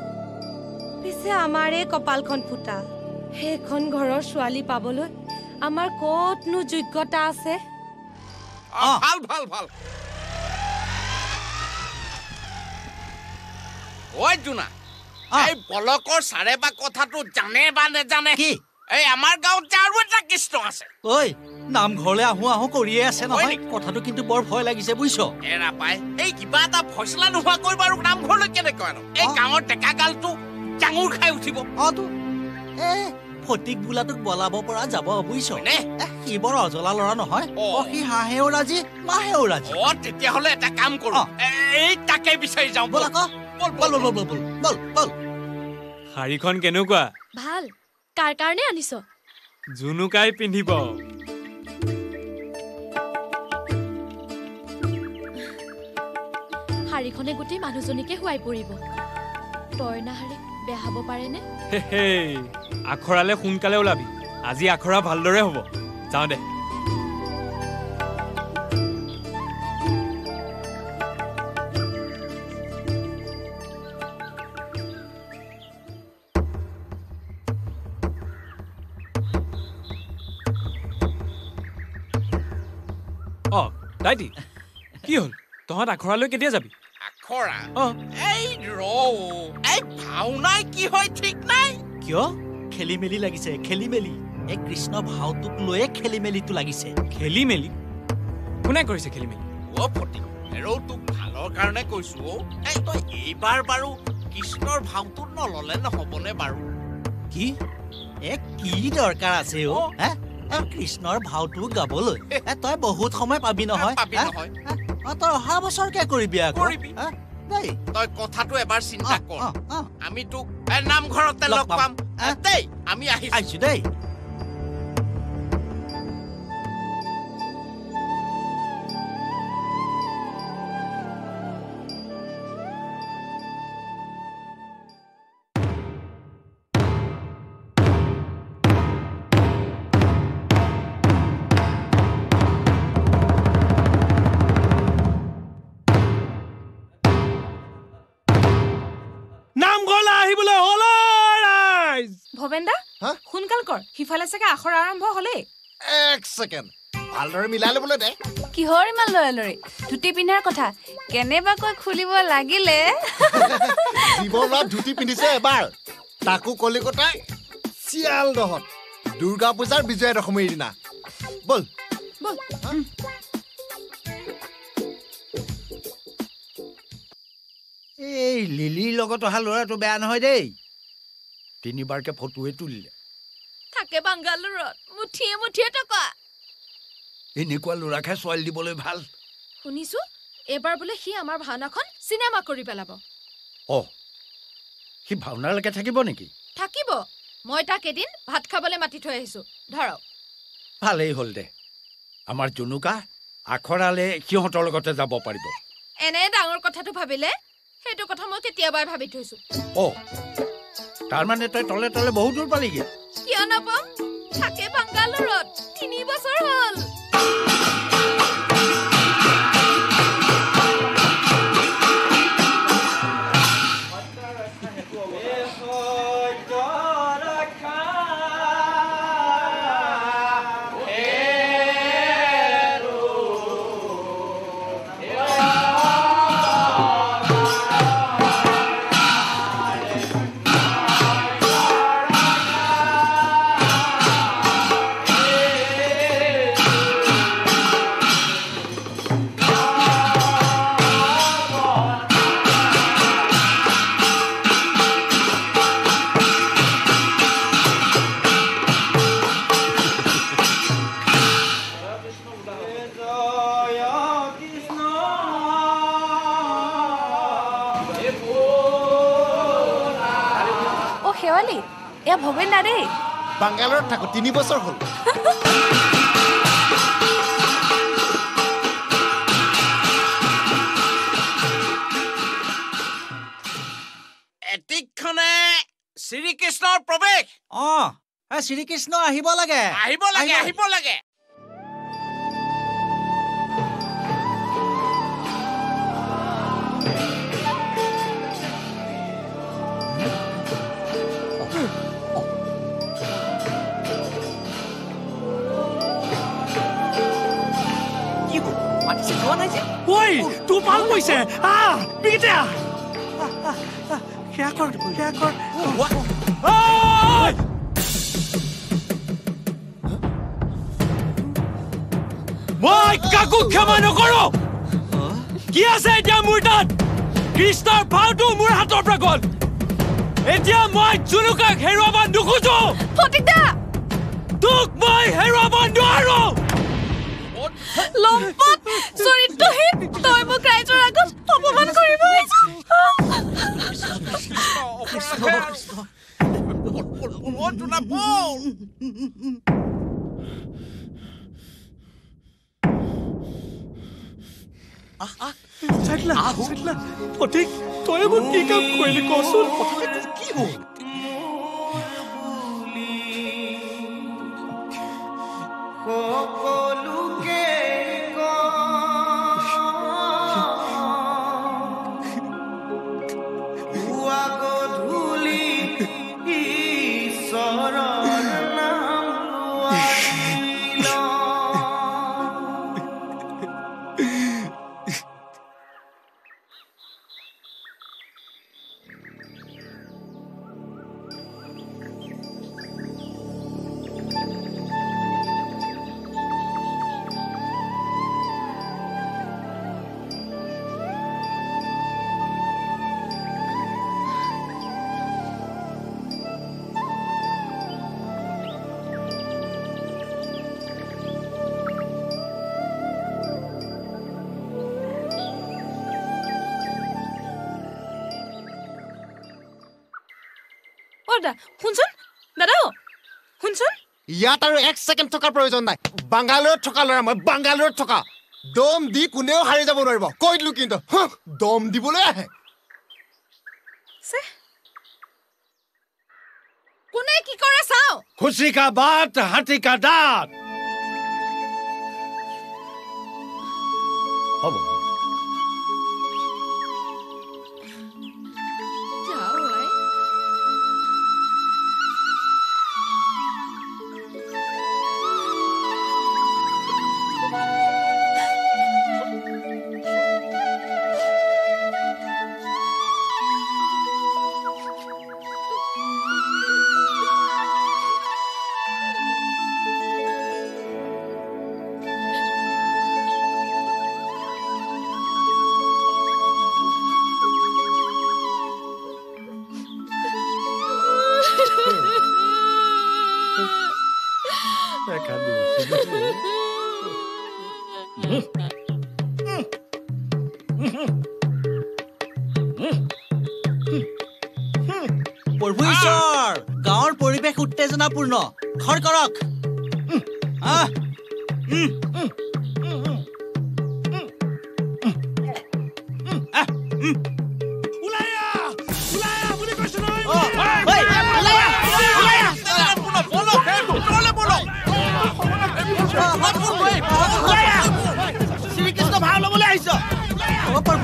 পিছে আমাৰে কপালখন ফুটা। সেইখন ঘৰৰ ছোৱালী পাবলৈ আমাৰ কতনো যোগ্যতা আছে? ভাল ভাল ভাল। ওই জুনা এই বলকৰ সাৰে বা কথাটো জানে বা নে জানে কি এই আমাৰ গাঁৱত জাৰুটা কৃষ্ণ আছে। ওই নাম ঘৰলে আহো আহো কৰিয়ে আছে নহয়। কথাটো কিন্তু বৰ ভয় লাগিছে বুইছ এৰা পাই। এই কিবা এটা ফয়সলা নহা কৈ বাৰু নাম ঘৰলৈ কেনে কয় ন? এই গাঁৱৰ টেকা গালটো জাঙুৰ খাই উঠিব। অ তো এ ফটিক বুলাটোক বলাব পৰা যাব বুইছ নে? কি বৰ অজলা লৰা নহয়। অহি হাহেও ৰাজি মাহেও ৰাজি। অ তেতিয়া হলে এটা কাম কৰো এই তাকে বিচাৰি যাও। বলক বল বল বল বল বল বল। শাড়ীখন কেনেকুৱা? ভাল। কাৰ কাৰণে আনিছ? জুনুকাই পিন্ধিব। শাড়ীখনে গোটেই মানুহজনীকে হুৱাই পৰিব। তৰ্ণাহাৰি বেয়া হ'ব পাৰেনে? হেই আখৰালে সোনকালে ওলাবি। আজি আখৰা ভালদৰে হ'ব। যাওঁ দে। অ দাইটি কি হল? তহঁত আখৰালৈ কেতিয়া যাবি? আখৰা এই ৰৌ এই ভাওনাই কি হয় ঠিক নাই। কিয় খেলি মেলি লাগিছে? খেলি মেলি এই কৃষ্ণ ভাওটোক লৈ খেলি মেলিটো লাগিছে। খেলি মেলি কোনে কৰিছে? খেলি মেলি অ ফটি ৰৌ তোক ভালৰ কাৰণে কৈছো। এই তই এইবাৰ বাৰু কৃষ্ণৰ ভাওটো নললে নহবনে বাৰু? কি এ কি দৰকাৰ আছে অ হা কৃষ্ণৰ ভাওটো গাবলৈ? তই বহুত সময় পাবি নহয়। তই অহা বছৰ কে কৰিবি কৰিবি। তই কথাটো এবাৰ চিন্তা কৰ। আমি তোক নামঘৰতে লগ পাম। দেই আমি আহিছো দেই। ইফালে চাগে আখৰ আৰম্ভ হলে। এক ছেকেণ্ড ভালদৰে মিলাই লবলৈ দে। কিহৰ ইমান লৰালৰি? ধুতি পিন্ধাৰ কথা কেনেবাকৈ খুলিব লাগিলে। জীৱনত ধুতি পিন্ধিছে এবাৰ, তাকো কলিকতাই চিয়াল দহত দুৰ্গা পূজাৰ বিজয়া দশমীৰ দিনা। বল বল এই লিলিৰ লগত অহা ল'ৰাটো বেয়া নহয় দেই। তিনিবাৰকে ফটোৱে তুলিলে। বাংগালোৰত মুঠিয়ে মুঠিয়ে টকা। এনেকুৱা লৰাকে ছোৱালী দিবলৈ ভাল। শুনিছো এবাৰ বোলে সি আমাৰ ভাওনাখন চিনেমা কৰি পেলাব। অ সি ভাওনালৈকে থাকিব নেকি? থাকিব। মই তাক এদিন ভাত খাবলৈ মাতি থৈ আহিছো। ধৰক ভালেই হ'ল দে। আমাৰ জুনুকা আখৰালে সিহঁতৰ লগতে যাব পাৰিব। এনে ডাঙৰ কথাটো ভাবিলে সেইটো কথা মই কেতিয়াবাই ভাবি থৈছো। অ তাৰমানে তই তলে তলে বহুত দূৰ পালিগৈ। কিয় নব থাকে বাংগালোৰত তিনি বছৰ হল। ए भवेन रे বাংগালোৰ থাকো तीन বছৰ হল এতিকখনে শ্ৰী কৃষ্ণৰ প্ৰৱেশ অ শ্রী কৃষ্ণ আহিব লাগে আহিব লাগে আহিব লাগে तू पाल पैसे आ बिगटा क्या कर क्या कर ओय মই কাকু ক্ষমা নকৰো কি আছে এটা মুৰতাত কৃষ্ণৰ ভাওটো মোৰ হাতৰ পৰা গল এতিয়া মই জুনুকাক হেৰুৱাব নুখোজো ফটিদা তোক মই হেৰুৱাব নোৱাৰো লম্পট চৰিত্ৰহীন তই মোক ৰাইজৰ আগত অপমান কৰিব আহিছ আহ আহ চাইলা চাইলা ফটিক তই মোক কি কাম কৰিলি কচোন ফটিক কি হ'ল ইয়াত আৰু এক সেকেন্ড থকাৰ প্ৰয়োজন নাই বাংগালোৰত থকা লৰা মই বাংগালোৰত থকা দম দি কোনেও হাৰি যাব নোৱাৰিব কৈ দিলো কিন্তু দম দিবলৈ আহে সে কোনে কি কৰে চাও খুশি কা বাত হাতি কা দাঁত হ'ব पूर्ण खर करक श्रीकृष्ण भाव लबले आइस चिंता ও ভাই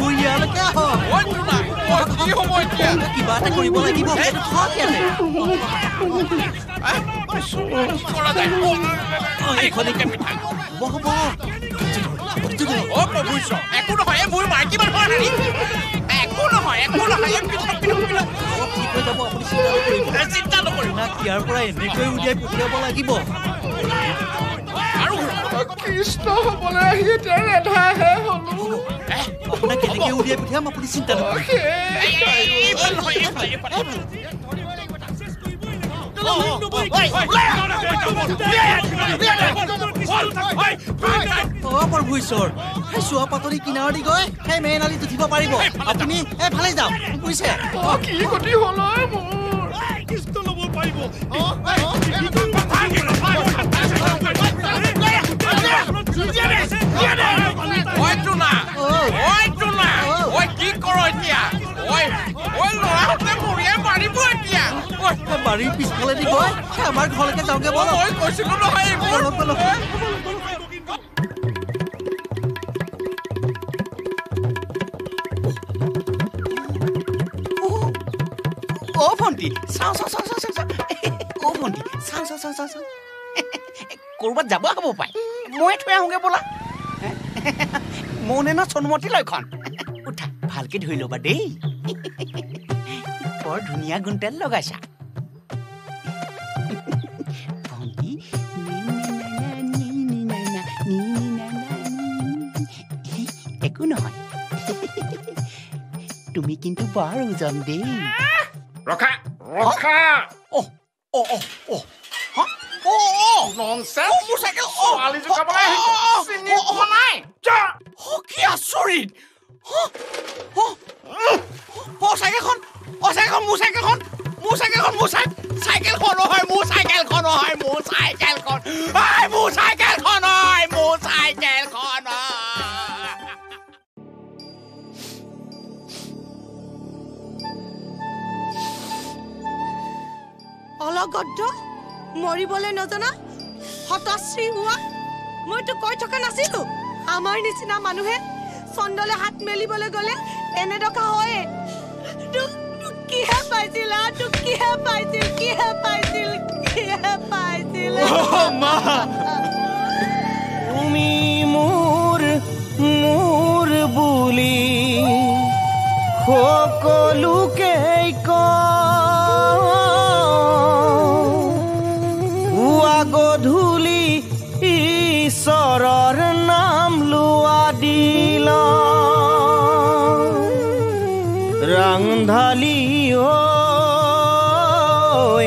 ভাই ওপর বুইছর এই সোয়া পাতরি কিনাড়ি গই এই মেনালি তুথিব পারিব আপনি এ ভালে যাও বুইছে কি গতি হল মোর কিস্ত লব सोनमती लक्षण उठा भालके धुई लबा दे बर धुनिया गुंटेल लगासा भंगी नी नी ना ना नी नी ना ना एकु नय তুমি কিন্তু বার ওজন দে রখা রখা ও ও ও ও হ্যাঁ ও ও ননসেন্স মোটরসাইকেল ও আলি জকা বানাই সিনি বানাই যা Sorry. Oh, oh, oh, oh, cycle con, oh, cycle con, motorcycle con, motorcycle con, motorcycle, cycle con, oh, motorcycle con, oh, motorcycle con, oh, motorcycle con, oh, motorcycle con. Allah Goddo, mori bolle nojana, hatasri hua, moi to koi thoka nasilu, amar nichina manuhe. सन्दले हाथ मेली बोले गले एने डका होए दुख दुख की है पाइसिल दुख की है पाइसिल की है पाइसिल की है पाइसिल ओ मां तुमी मोर मोर बोली खोकोलु के को हुआ गो धूली ईश्वर नाम लुआ दी रंगधाली ओय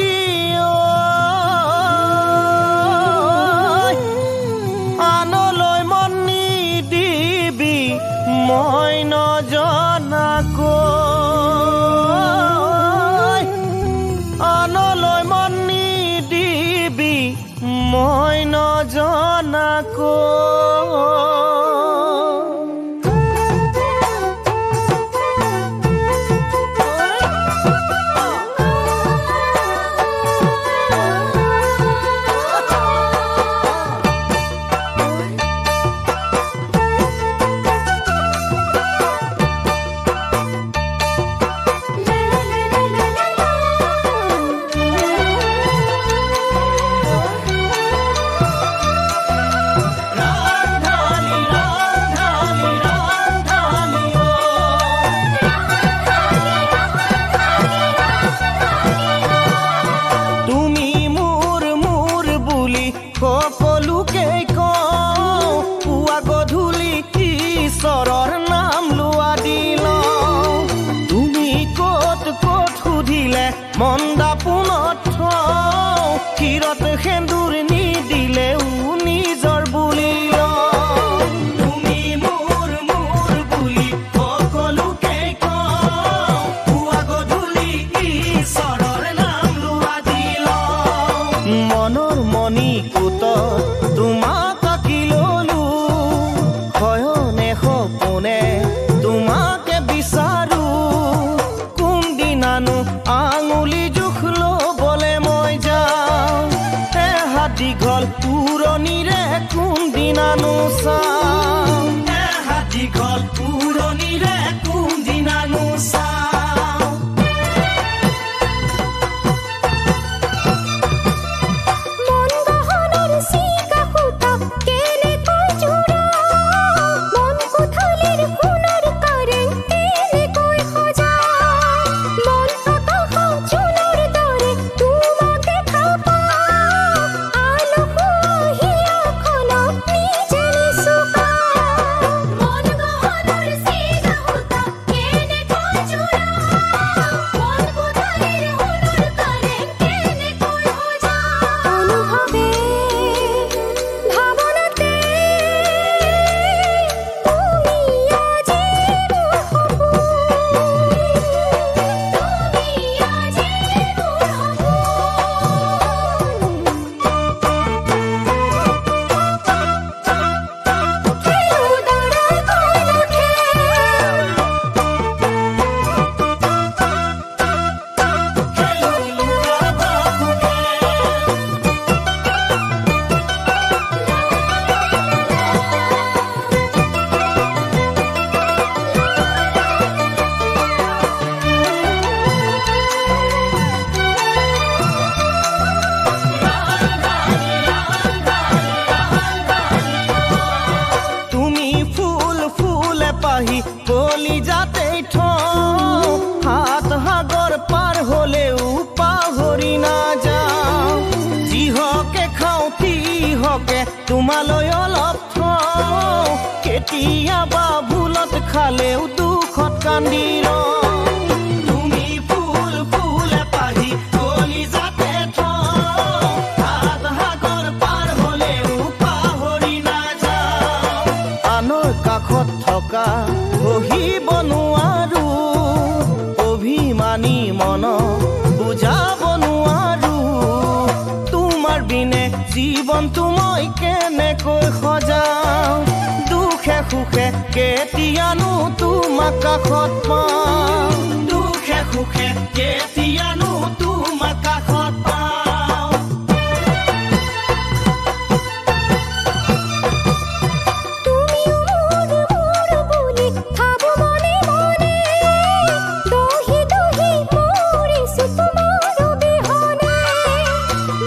ओय आनलोय मन्नी दिबी মই নজনাকো আনলোয় মন্নি দিবি মই নজনাকো নিজকে তোমালৈ অলপ কেতিয়াবা ভুলত খালেও দুখত কান্দি ৰওঁ। तुमई केनेको सजाओ दुखे सुखे केतियानो तुमक काखत पाओ दुखे सुखे केतियानो तुमक काखत पाओ। तुमिओ मोर मोर बोली खाबो मने मने दोहि दोहि मोरिसु तुमारो बिहने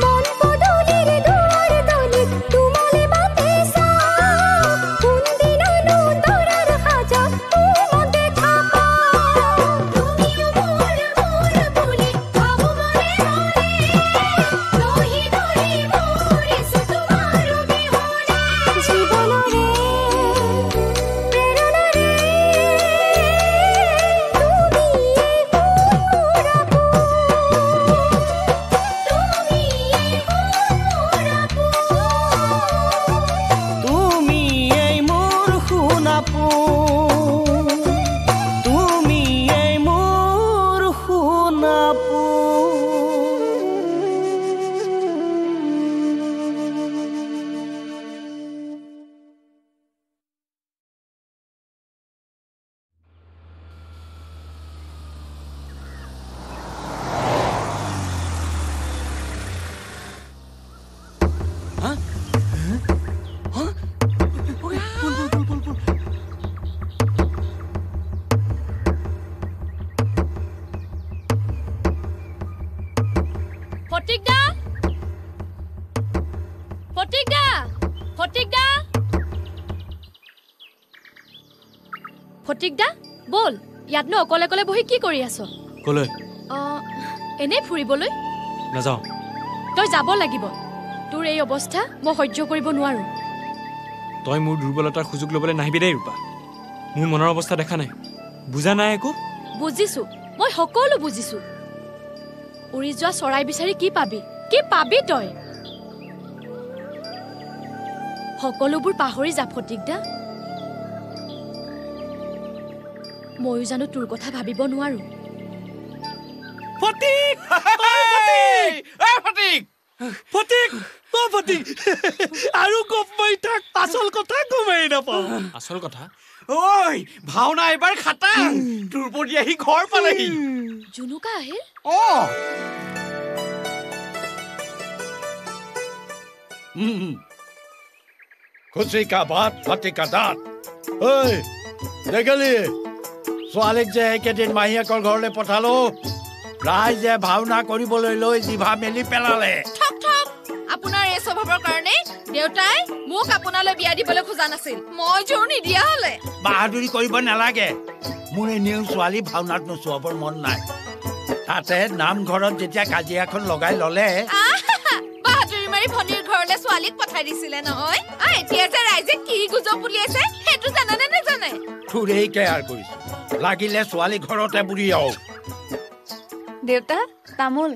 मन पदुलिर फटिकदा बोल याद न अकले अकले बहि की करि आछो कोले अ एने फुरिबोलै न जाओ तय जाबो लागिबो तुर एई अवस्था म हज्य करिबो नुवारु तय मोर दुर्बलतार खुजुक लबले नाहिबि दे रुपा मोर मनर अवस्था देखा नै बुझा नै एको बुझिसु মই हकलो बुझिसु उरि जा सराय बिचारि की पाबि की पाबि तय हकलोबुर पाहरि जा फटिकदा मयो जानो तुर कथा भाबिब नुवारु फटिक फटिक ए फटिक फटिक ओ फटिक आरो गप মই थाक আসল কথা গমেই না পাও আসল কথা ওই ভাওনা এবাৰ খাতা তোৰ পৰি আহি ঘৰ পালেহি জুনুকা আহে অ হুম খুশি কা बात फटिक का दांत ओए দেখলি स्वालेक जे के दिन माहिया कोल घरले पठालो राय जे भावना करिबोलै लय जिभा मेलि पेलाले ठक ठक आपनार ए स्वभावर कारणे देउताय मुक आपनाले बिया दिबोलै खोजा नासिल मय जोरनि दिया हले बाहादुरी करिबो नालागे मुने निउ स्वाली भावनात न सुबर मन नाय ताते नाम घरत जेतिया काजिया खन लगाय लले बाहादुरी मारि भनिर घरले स्वालीक पठाय दिसिले नय आ एतिया जे रायजे की गुजो पुलियेसे हेतु जानाने ने जाने थुरेई केयार करिस लागिले स्वाली घरते बुढी आओ देवता तामुल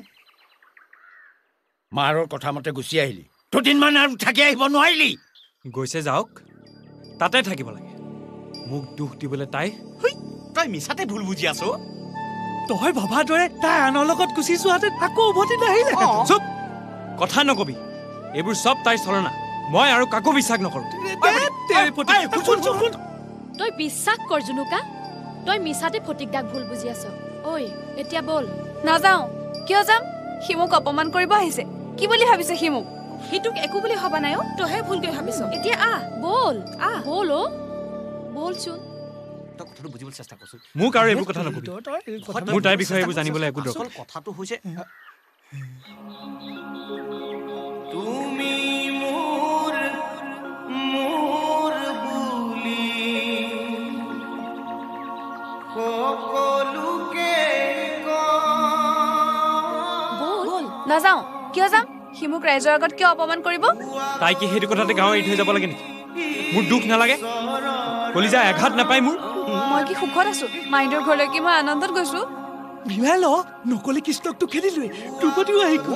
मारो कथा मते गुसी आइली तो दिन मान थाके आइब नआइली गयसे जाওক ताते थाकिब लागे मुख दुख दिबले ताई हई ताई मिसाते भूल बुझि आछो तहय बाबा दरे ताई आन लगत गुसी सुआते ताको उभति नाहिले चुप कथा नकबि एबुर सब ताई चलना मय आरो काको बिसाक नकरो तेरे पति सुन सुन तोय बिसाक कर जुनुका तय मिसाते फटिक दाग भूल बुझि आछो ओइ एतिया बोल ना जाओ कियो जाम हिमुक अपमान करिबो आइसे की बोली भाबिसे हिमुक हिटुक एकु बोली हबा नायो तहे भूल गय भाबिसो एतिया आ बोल आ बोलो बोल सुन त कथाটো बुझिबल चेष्टा करसु मु कारो एबु कथा नकबि मु ताई बिषय एबु जानिबले एकु दरकार असल कथाটো होइसे तुमी मोर मोर बुली बोल ना जाओ क्यों जाम he muk raijor agot kya apaman koribo tai ki hetu kotha te gaon it hoy jabo lage ni mur dukh na lage koli ja aghat na pai mur moi ki khukor asu mindor ghole ki moi anandor gosu bivalo nokole ki stock to kheli lui tupatiyo aiku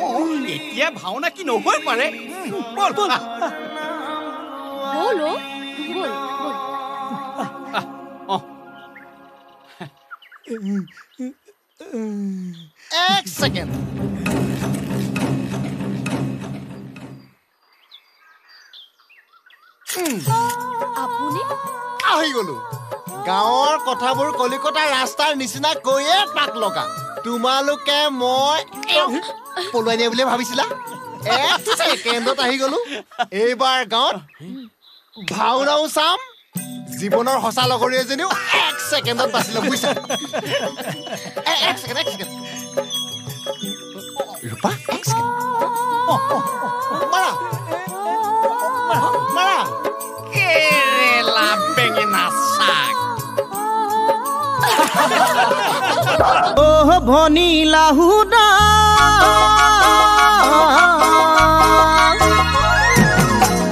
etia bhavna ki nokor pare bol bol bolo bol bol oh एक second आपुनी आही गलो गाँवर कथाबुर कलिकता रास्तार निचिना कये ताक लगा तुमालोके मोय पलुवाई दिए बुलिये भाबिसिला एक सेकेंडत आही गलो एबार गाँवत भावनाओ साम जीवनर हसा लगरी एजनीओ एक सेकेंडत बाचिला बुझिसा एक सेकेंड एक सेकेंड रुपा एक सेकेंड ओ ओ मारा मारा मारा केरे ला बेंगिना साग ओ भनी लाहुदा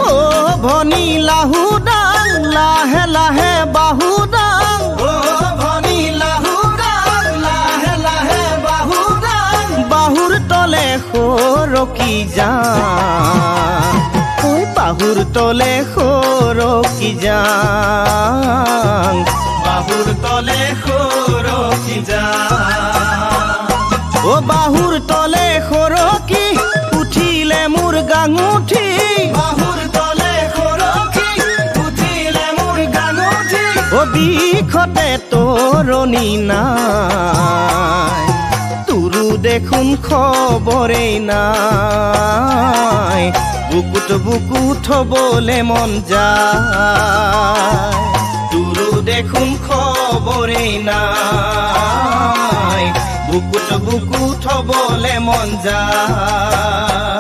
ओ भनी लाहुदा लाहे लाहे बाहुदा ओ भनी लाहुदा लाहे लाहे बाहुदा बाहुर तले खोरकी जा ओय बाहुर तले खोरकी जा बाहुर तले खोरकी जा ओ बाहुर तले खोरकी उठिले मोर गांगुठी বিষতে তরণী নাই তুরু দেখুন খবরেই নাই বুকুত বুকুত বলে মন যায় তুরু দেখুন খবরেই নাই বুকুত বুকুত বলে মন যায়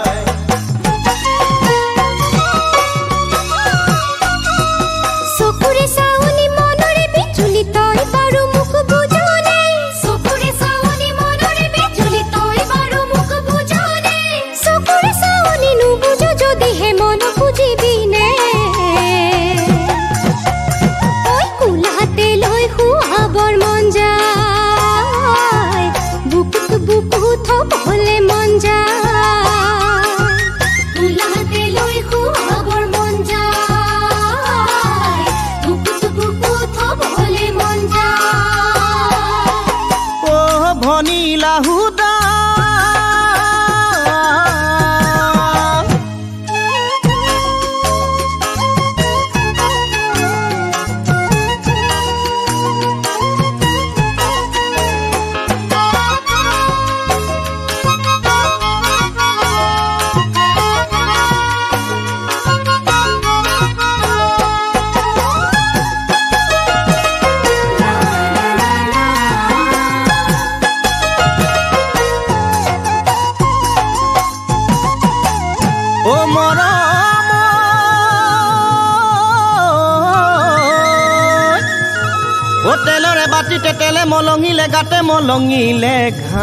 মলঙিলে ঘা ও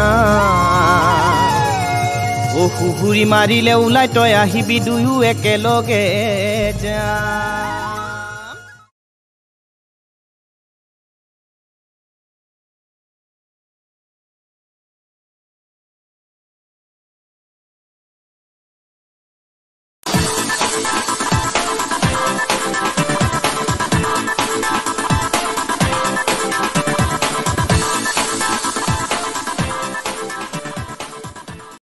হুহুৰি মাৰিলে ওলাই তই আহিবি দুয়ো একেলগে যা।